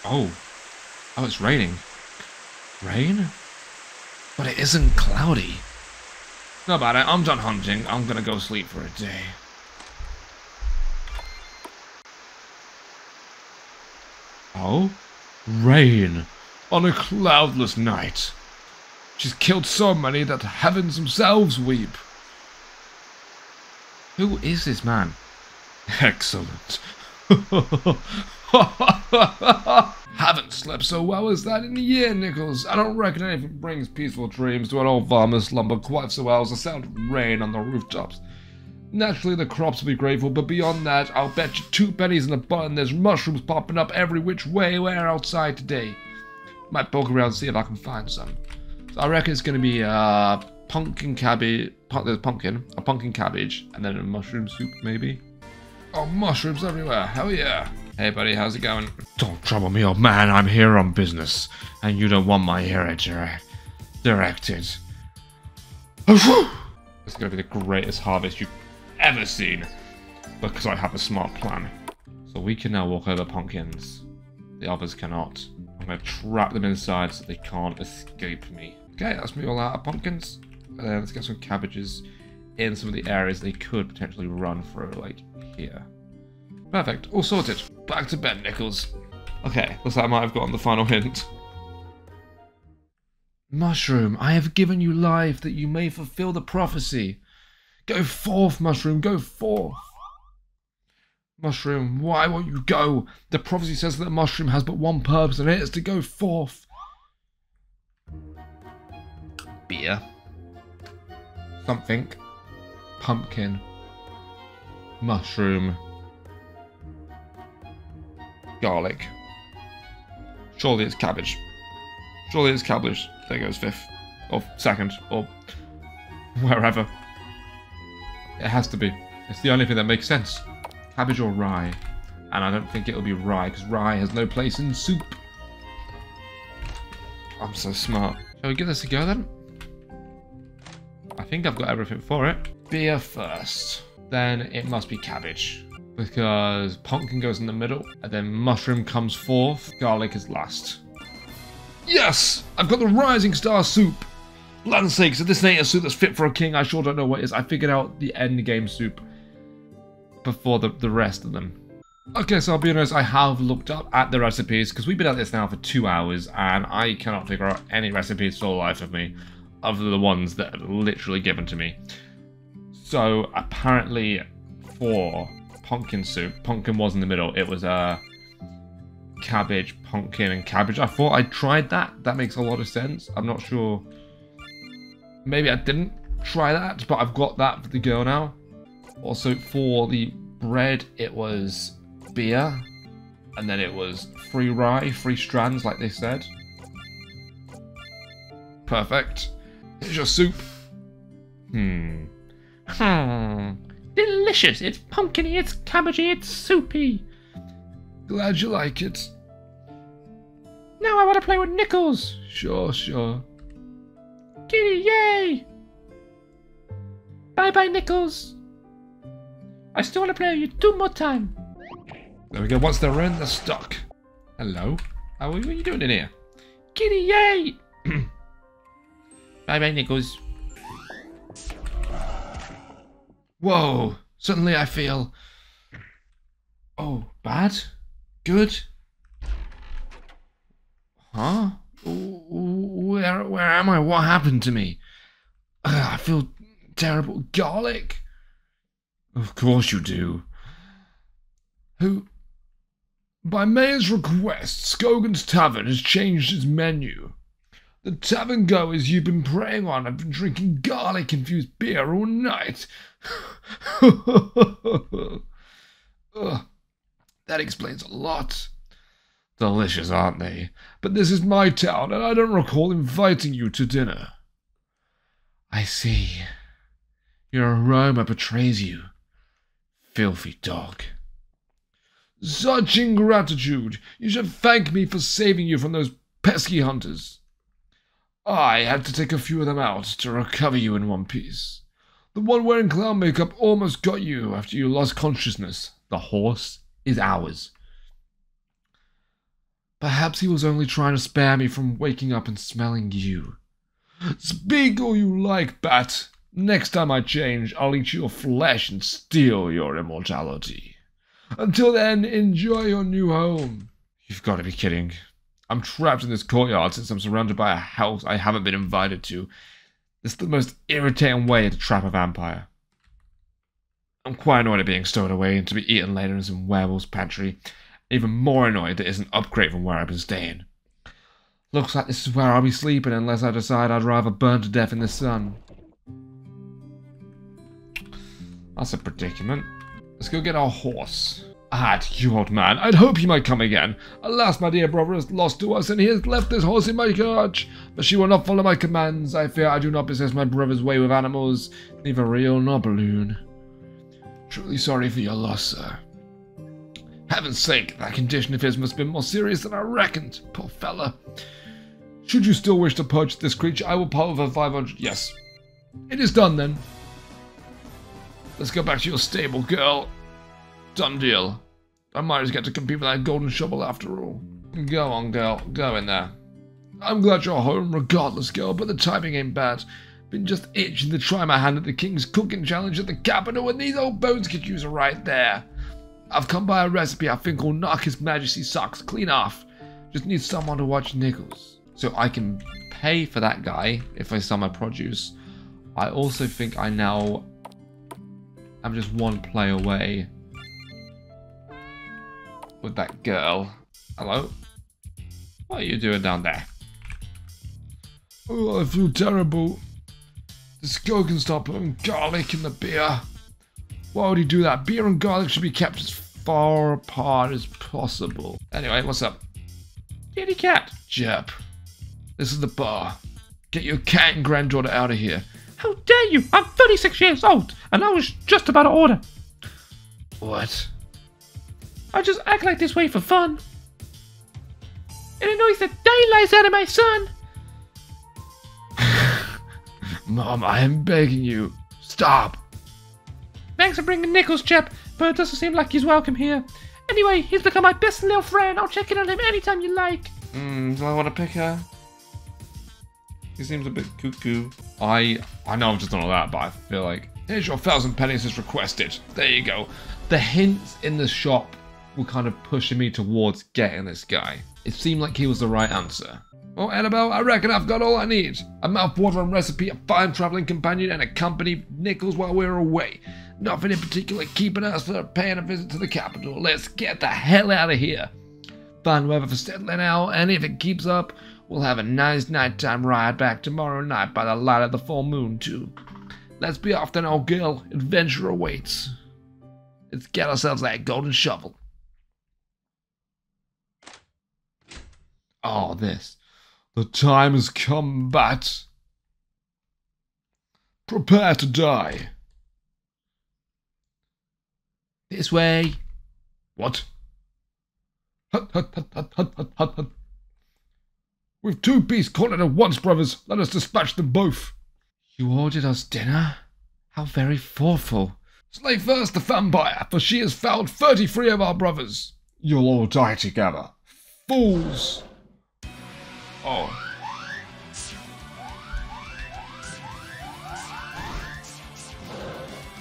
Oh. Oh, it's raining. Rain? But it isn't cloudy. No bad, I'm done hunting. I'm gonna go sleep for a day. Oh, rain. on a cloudless night. She's killed so many that the heavens themselves weep. Who is this man? Excellent. Haven't slept so well as that in a year, Nichols. I don't reckon anything brings peaceful dreams to an old farmer's slumber quite so well as the sound of rain on the rooftops. Naturally, the crops will be grateful, but beyond that, I'll bet you 2 pennies in a bun there's mushrooms popping up every which way we're outside today. Might poke around and see if I can find some. So I reckon it's going to be pumpkin cabbage. There's a pumpkin cabbage, and then a mushroom soup, maybe. Oh, mushrooms everywhere, hell yeah. Hey buddy, how's it going? Don't trouble me, old man, I'm here on business. And you don't want my area directed. It's gonna be the greatest harvest you've ever seen. Because I have a smart plan. So we can now walk over pumpkins. The others cannot. I'm gonna trap them inside so they can't escape me. Okay, let's move all out of pumpkins. And then let's get some cabbages in some of the areas they could potentially run through, like here. Perfect, all sorted. Back to bed, Nichols. Okay, looks like I might have gotten the final hint. Mushroom, I have given you life that you may fulfill the prophecy. Go forth, Mushroom, go forth. Mushroom, why won't you go? The prophecy says that Mushroom has but one purpose, and it is to go forth. Beer. Something. Pumpkin. Mushroom. Garlic. Surely it's cabbage. Surely it's cabbage. There goes 5th. Or 2nd. Or wherever. It has to be. It's the only thing that makes sense. Cabbage or rye. And I don't think it'll be rye, because rye has no place in soup. I'm so smart. Shall we give this a go then? I think I've got everything for it. Beer first. Then it must be cabbage. Because pumpkin goes in the middle, and then mushroom comes forth, garlic is last. Yes! I've got the rising star soup! Land's sakes, if this ain't a soup that's fit for a king, I sure don't know what it is. I figured out the end game soup before the rest of them. Okay, so I'll be honest, I have looked up at the recipes, because we've been at this now for 2 hours, and I cannot figure out any recipes for the life of me, other than the ones that are literally given to me. So, apparently, for pumpkin soup. Pumpkin was in the middle. It was cabbage, pumpkin, and cabbage. I thought I tried that. That makes a lot of sense. I'm not sure. Maybe I didn't try that, but I've got that for the girl now. Also, for the bread, it was beer, and then it was free rye, 3 strands, like they said. Perfect. Here's your soup. Delicious! It's pumpkiny, it's cabbagey, it's soupy! Glad you like it. Now I want to play with Nichols! Sure, sure. Kitty, yay! Bye-bye, Nichols! I still want to play with you 2 more times. There we go, once they're in, they're stuck. Hello? What are you doing in here? Kitty, yay! Bye-bye, Nichols. Whoa, suddenly I feel, oh, bad, good, huh, where am I, what happened to me, I feel terrible, garlic, of course you do, who, by Mayor's request, Scogan's Tavern has changed its menu. The tavern goers you've been preying on have been drinking garlic-infused beer all night. That explains a lot. Delicious, aren't they? But this is my town, and I don't recall inviting you to dinner. I see. Your aroma betrays you. Filthy dog. Such ingratitude! You should thank me for saving you from those pesky hunters. I had to take a few of them out to recover you in one piece. The one wearing clown makeup almost got you after you lost consciousness. The horse is ours. Perhaps he was only trying to spare me from waking up and smelling you. Speak all you like, Bat. Next time I change, I'll eat your flesh and steal your immortality. Until then, enjoy your new home. You've got to be kidding. I'm trapped in this courtyard since I'm surrounded by a house I haven't been invited to. It's the most irritating way to trap a vampire. I'm quite annoyed at being stowed away and to be eaten later in some werewolf's pantry. Even more annoyed that it's an upgrade from where I've been staying. Looks like this is where I'll be sleeping unless I decide I'd rather burn to death in the sun. That's a predicament. Let's go get our horse. Ah, you old man, I'd hope he might come again. Alas, my dear brother is lost to us, and he has left this horse in my carriage. But she will not follow my commands. I fear I do not possess my brother's way with animals, neither real nor balloon. Truly sorry for your loss, sir. Heaven's sake, that condition of his must have been more serious than I reckoned, poor fella. Should you still wish to purchase this creature, I will power for 500. Yes, it is done then. Let's go back to your stable, girl. Done deal. I might as well get to compete with that golden shovel after all. Go on, girl. Go in there. I'm glad you're home regardless, girl, but the timing ain't bad. Been just itching to try my hand at the King's Cooking Challenge at the capital, and these old bones could use a right there. I've come by a recipe I think will knock His Majesty's socks clean off. Just need someone to watch Nichols. So I can pay for that guy if I sell my produce. I also think I now am just one play away with that girl. Hello? What are you doing down there? Oh, I feel terrible. This guy can stop putting garlic in the beer. Why would he do that? Beer and garlic should be kept as far apart as possible. Anyway, what's up? Kitty cat. Jep. This is the bar. Get your cat and granddaughter out of here. How dare you? I'm 36 years old and I was just about to order. What? I just act like this way for fun. It annoys the daylights out of my son. Mom, I am begging you. Stop. Thanks for bringing Nichols, chap, but it doesn't seem like he's welcome here. Anyway, he's become my best little friend. I'll check in on him anytime you like. Do I want to pick her? He seems a bit cuckoo. I know I've just done all that, but I feel like... Here's your 1,000 pennies as requested. There you go. The hints in the shop were kind of pushing me towards getting this guy. It seemed like he was the right answer. Oh, Annabelle, I reckon I've got all I need. A mouth-watering recipe, a fine traveling companion, and a company Nichols while we're away. Nothing in particular keeping us from paying a visit to the capital. Let's get the hell out of here. Fine weather for settling out, and if it keeps up, we'll have a nice nighttime ride back tomorrow night by the light of the full moon, too. Let's be off then, old girl. Adventure awaits. Let's get ourselves that golden shovel. Oh, this. The time has come, bat. Prepare to die. This way. What? Hut, hut, hut, hut, hut, hut, hut, hut. We've two beasts caught at once, brothers. Let us dispatch them both. You ordered us dinner? How very thoughtful. Slay first the vampire, for she has found 33 of our brothers. You'll all die together. Fools! Oh.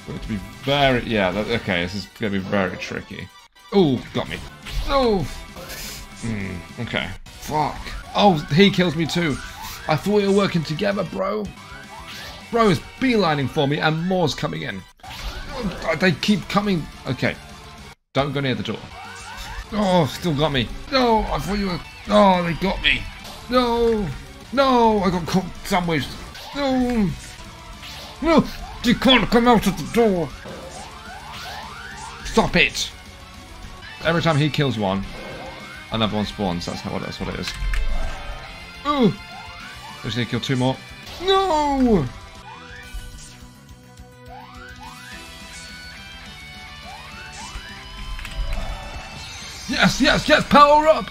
Going to be very... Yeah, okay, this is going to be very tricky. Oh, got me. Oh! Okay. Fuck. Oh, he kills me too. I thought we were working together, bro. Bro is beelining for me and more's coming in. They keep coming. Okay. Don't go near the door. Oh, still got me. No, I thought you were... Oh, they got me. No. No, I got caught somewhere. No. No. You can't come out of the door. Stop it. Every time he kills one, another one spawns. That's what it is. Ooh. I just need to kill two more. No. Yes, yes, yes, power up.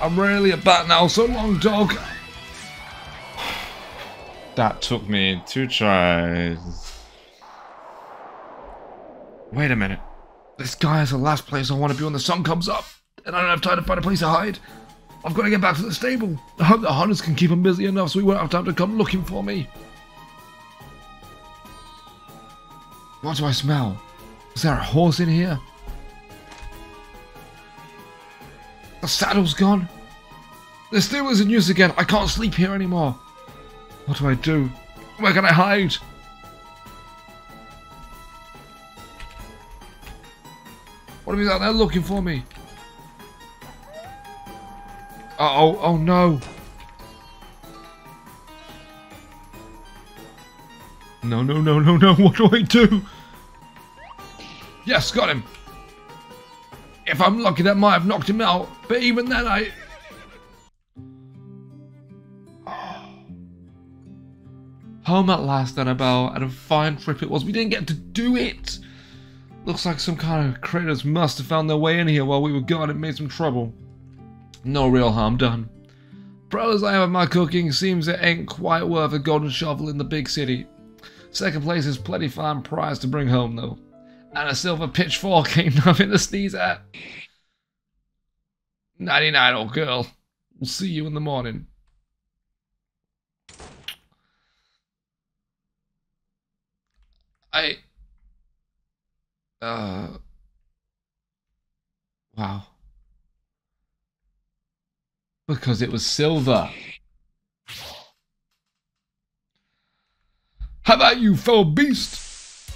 I'm really a bat now, so long, dog. That took me 2 tries. Wait a minute. This guy is the last place I want to be when the sun comes up, and I don't have time to find a place to hide. I've got to get back to the stable. I hope the hunters can keep him busy enough so he won't have time to come looking for me. What do I smell? Is there a horse in here? The saddle's gone. The Steelers are news again. I can't sleep here anymore. What do? Where can I hide? What is out there looking for me? Uh-oh. Oh, no. No, no, no, no, no. What do I do? Yes, got him. If I'm lucky, that might have knocked him out. But even then, I... Home at last, Annabelle, and a fine trip it was. We didn't get to do it! Looks like some kind of critters must have found their way in here while we were gone and made some trouble. No real harm done. Proud as I am of my cooking, seems it ain't quite worth a golden shovel in the big city. Second place is plenty fine prize to bring home, though. And a silver pitchfork ain't nothing to sneeze at. 99, old girl. We'll see you in the morning. Wow. Because it was silver. How about you, foul beast?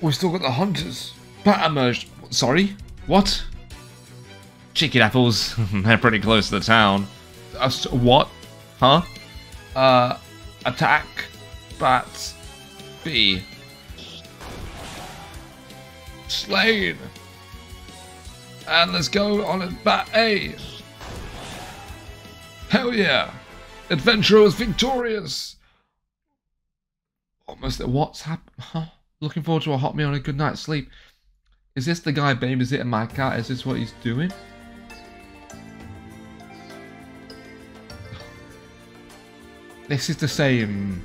We still got the hunters. Bat emerged. Sorry? What? Chicken apples. They're pretty close to the town. What? Huh? Attack. Bat. B. Slain, and let's go on a bat A. Hell yeah, adventurer was victorious. Almost at what's happened? Huh? Looking forward to a hot meal and a good night's sleep. Is this the guy babysitting my cat? Is this what he's doing? This is the same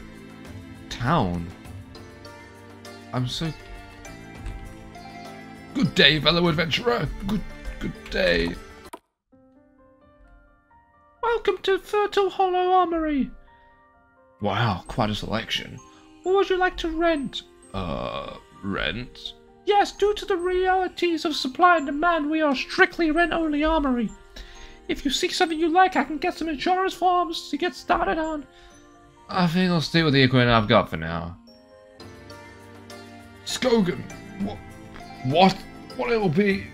town. I'm so. Good day, fellow adventurer. Good day. Welcome to Fertile Hollow Armory. Wow, quite a selection. What would you like to rent? Rent? Yes, due to the realities of supply and demand, we are strictly rent-only armory. If you see something you like, I can get some insurance forms to get started on. I think I'll stay with the equipment I've got for now. Skogan. What? What it'll be?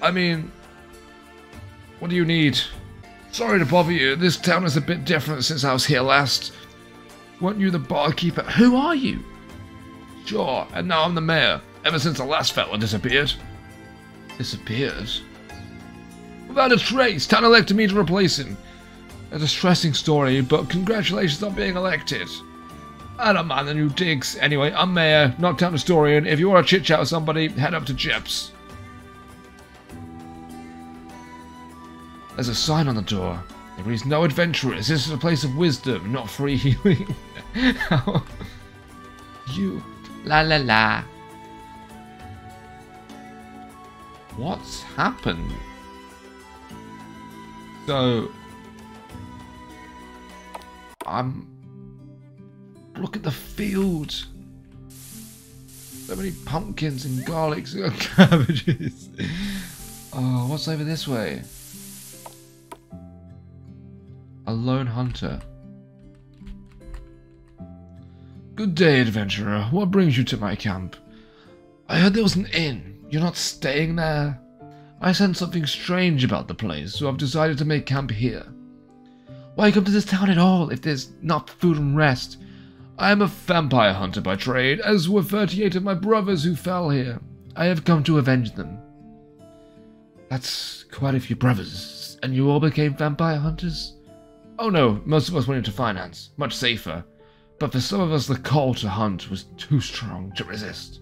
I mean, what do you need? Sorry to bother you. This town is a bit different since I was here last. Weren't you the barkeeper? Who are you? Sure, and now I'm the mayor. Ever since the last fella disappeared. Disappeared? Without a trace, town elected me to replace him. A distressing story, but congratulations on being elected. I don't mind the new digs. Anyway, I'm Mayor, not town historian. If you want to chit chat with somebody, head up to Jep's. There's a sign on the door. There is no adventurers. This is a place of wisdom, not free healing. You. La la la. What's happened? So. Look at the field. So many pumpkins and garlics and cabbages. Oh, what's over this way? A lone hunter. Good day, adventurer. What brings you to my camp? I heard there was an inn. You're not staying there? I sense something strange about the place, so I've decided to make camp here. Why come to this town at all if there's not food and rest? I am a vampire hunter by trade, as were 38 of my brothers who fell here. I have come to avenge them. That's quite a few brothers, and you all became vampire hunters? Oh no, most of us went into finance, much safer. But for some of us, the call to hunt was too strong to resist.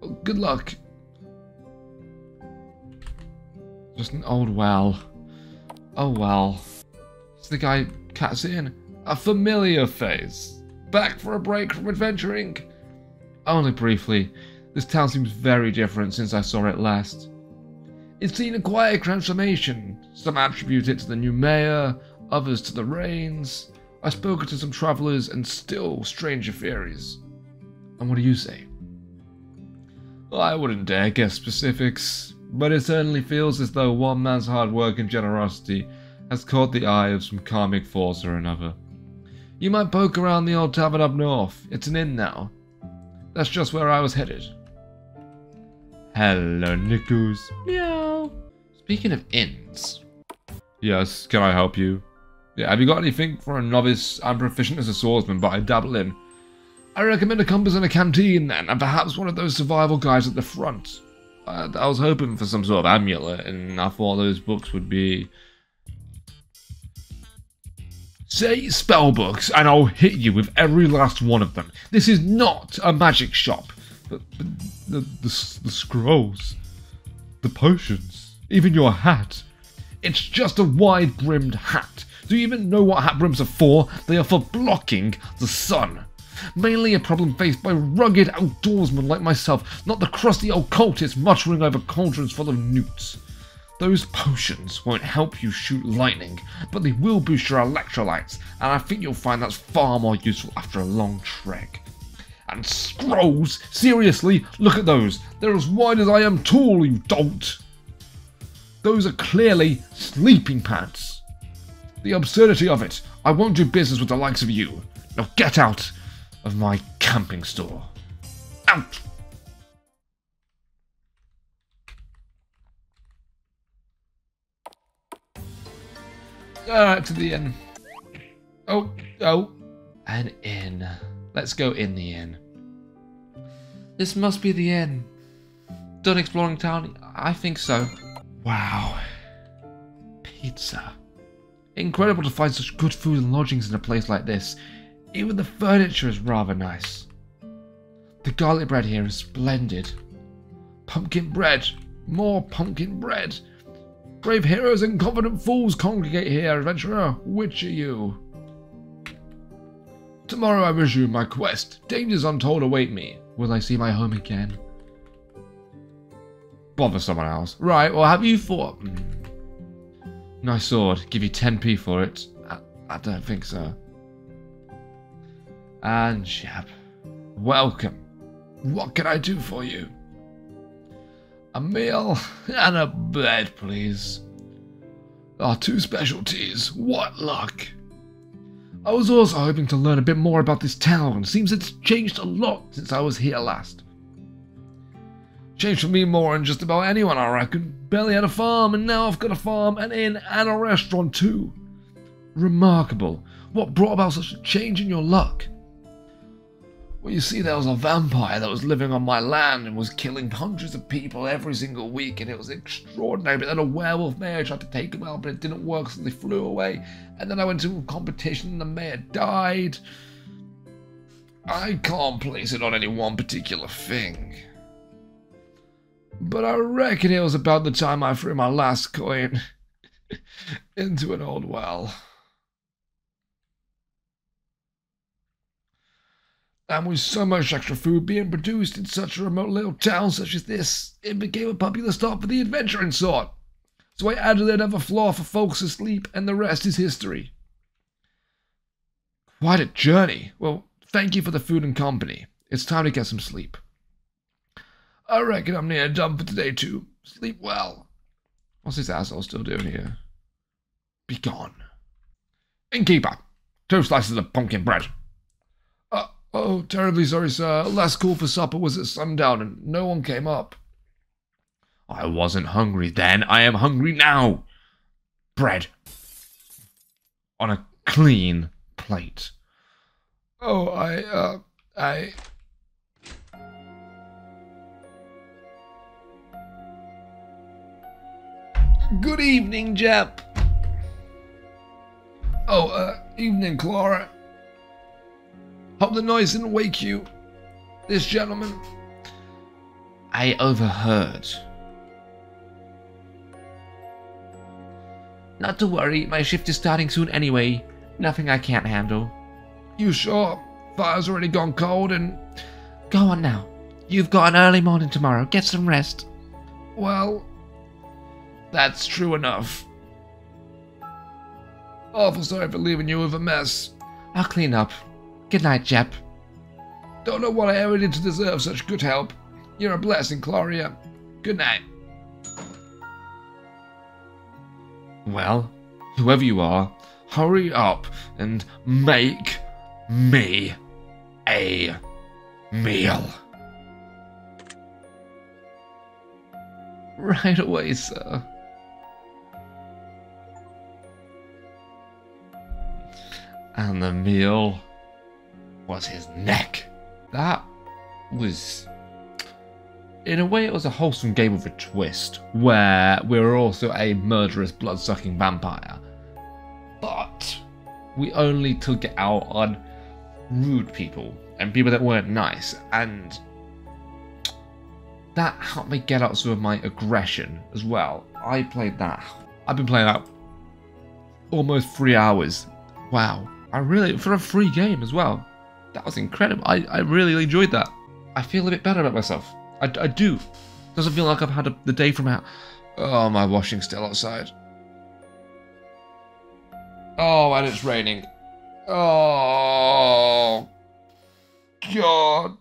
Well, good luck. Just an old well. Oh well. It's the guy cats it in. A familiar face. Back for a break from adventuring? Only briefly. This town seems very different since I saw it last. It's seen a quiet transformation. Some attribute it to the new mayor, others to the rains. I've spoken to some travellers and still stranger theories. And what do you say? Well, I wouldn't dare guess specifics. but it certainly feels as though one man's hard work and generosity has caught the eye of some karmic force or another. You might poke around the old tavern up north. It's an inn now. That's just where I was headed. Hello, Nikus. Meow. Speaking of inns. Yes, can I help you? Yeah, have you got anything for a novice? I'm proficient as a swordsman, but I dabble in. I recommend a compass and a canteen, then, and perhaps one of those survival guys at the front. I was hoping for some sort of amulet, and I thought those books would be... Say spell books, and I'll hit you with every last one of them. This is not a magic shop. The scrolls, the potions, even your hat. It's just a wide-brimmed hat. Do you even know what hat brims are for? They are for blocking the sun. Mainly a problem faced by rugged outdoorsmen like myself, not the crusty old cultists muttering over cauldrons full of newts. Those potions won't help you shoot lightning, but they will boost your electrolytes, and I think you'll find that's far more useful after a long trek. And scrolls! Seriously, look at those! They're as wide as I am tall, you dolt! Those are clearly sleeping pads. The absurdity of it! I won't do business with the likes of you. Now get out of my camping store. Out! Alright, to the inn. Oh, an inn. Let's go in the inn. This must be the inn. Done exploring town? I think so. Wow. Pizza. Incredible to find such good food and lodgings in a place like this. Even the furniture is rather nice. The garlic bread here is splendid. Pumpkin bread. More pumpkin bread. Brave heroes and confident fools congregate here, adventurer. Which are you? Tomorrow I resume my quest. Dangers untold await me. Will I see my home again? Bother someone else. Right, well, have you thought... Nice sword. Give you 10p for it. I don't think so. And Shab. Welcome. What can I do for you? A meal and a bed, please. Our two specialties. What luck. I was also hoping to learn a bit more about this town. Seems it's changed a lot since I was here last. Changed for me more than just about anyone, I reckon. Barely had a farm, and now I've got a farm, an inn, and a restaurant too. Remarkable. What brought about such a change in your luck? Well, you see, there was a vampire that was living on my land and was killing hundreds of people every single week, and it was extraordinary. But then a werewolf mayor tried to take him out, but it didn't work, so they flew away. And then I went to a competition and the mayor died. I can't place it on any one particular thing. But I reckon it was about the time I threw my last coin into an old well. And with so much extra food being produced in such a remote little town such as this, it became a popular stop for the adventuring sort. So I added another floor for folks asleep, and the rest is history. Quite a journey. Well, thank you for the food and company. It's time to get some sleep. I reckon I'm near done for today too. Sleep well. What's this asshole still doing here? Be gone. Innkeeper, 2 slices of pumpkin bread. Oh, terribly sorry, sir. Last call for supper was at sundown and no one came up. I wasn't hungry then. I am hungry now. Bread. On a clean plate. Oh, I... Good evening, Jap. Oh, evening, Clara. Hope the noise didn't wake you. This gentleman. I overheard. Not to worry, my shift is starting soon anyway. Nothing I can't handle. You sure? Fire's already gone cold and... Go on now. You've got an early morning tomorrow. Get some rest. Well... That's true enough. Awful sorry for leaving you with a mess. I'll clean up. Good night, Jep. Don't know what I ever did to deserve such good help. You're a blessing, Gloria. Good night. Well, whoever you are, hurry up and make me a meal. Right away, sir. And the meal was his neck. That was... in a way, it was a wholesome game with a twist, where we were also a murderous, blood-sucking vampire. But we only took it out on rude people, and people that weren't nice, and that helped me get out some of my aggression as well. I played that. I've been playing that almost 3 hours. Wow. I really, for a free game as well. That was incredible. I really enjoyed that. I feel a bit better about myself. I do. Doesn't feel like I've had the day from out. Oh, my washing's still outside. Oh, and it's raining. Oh, God.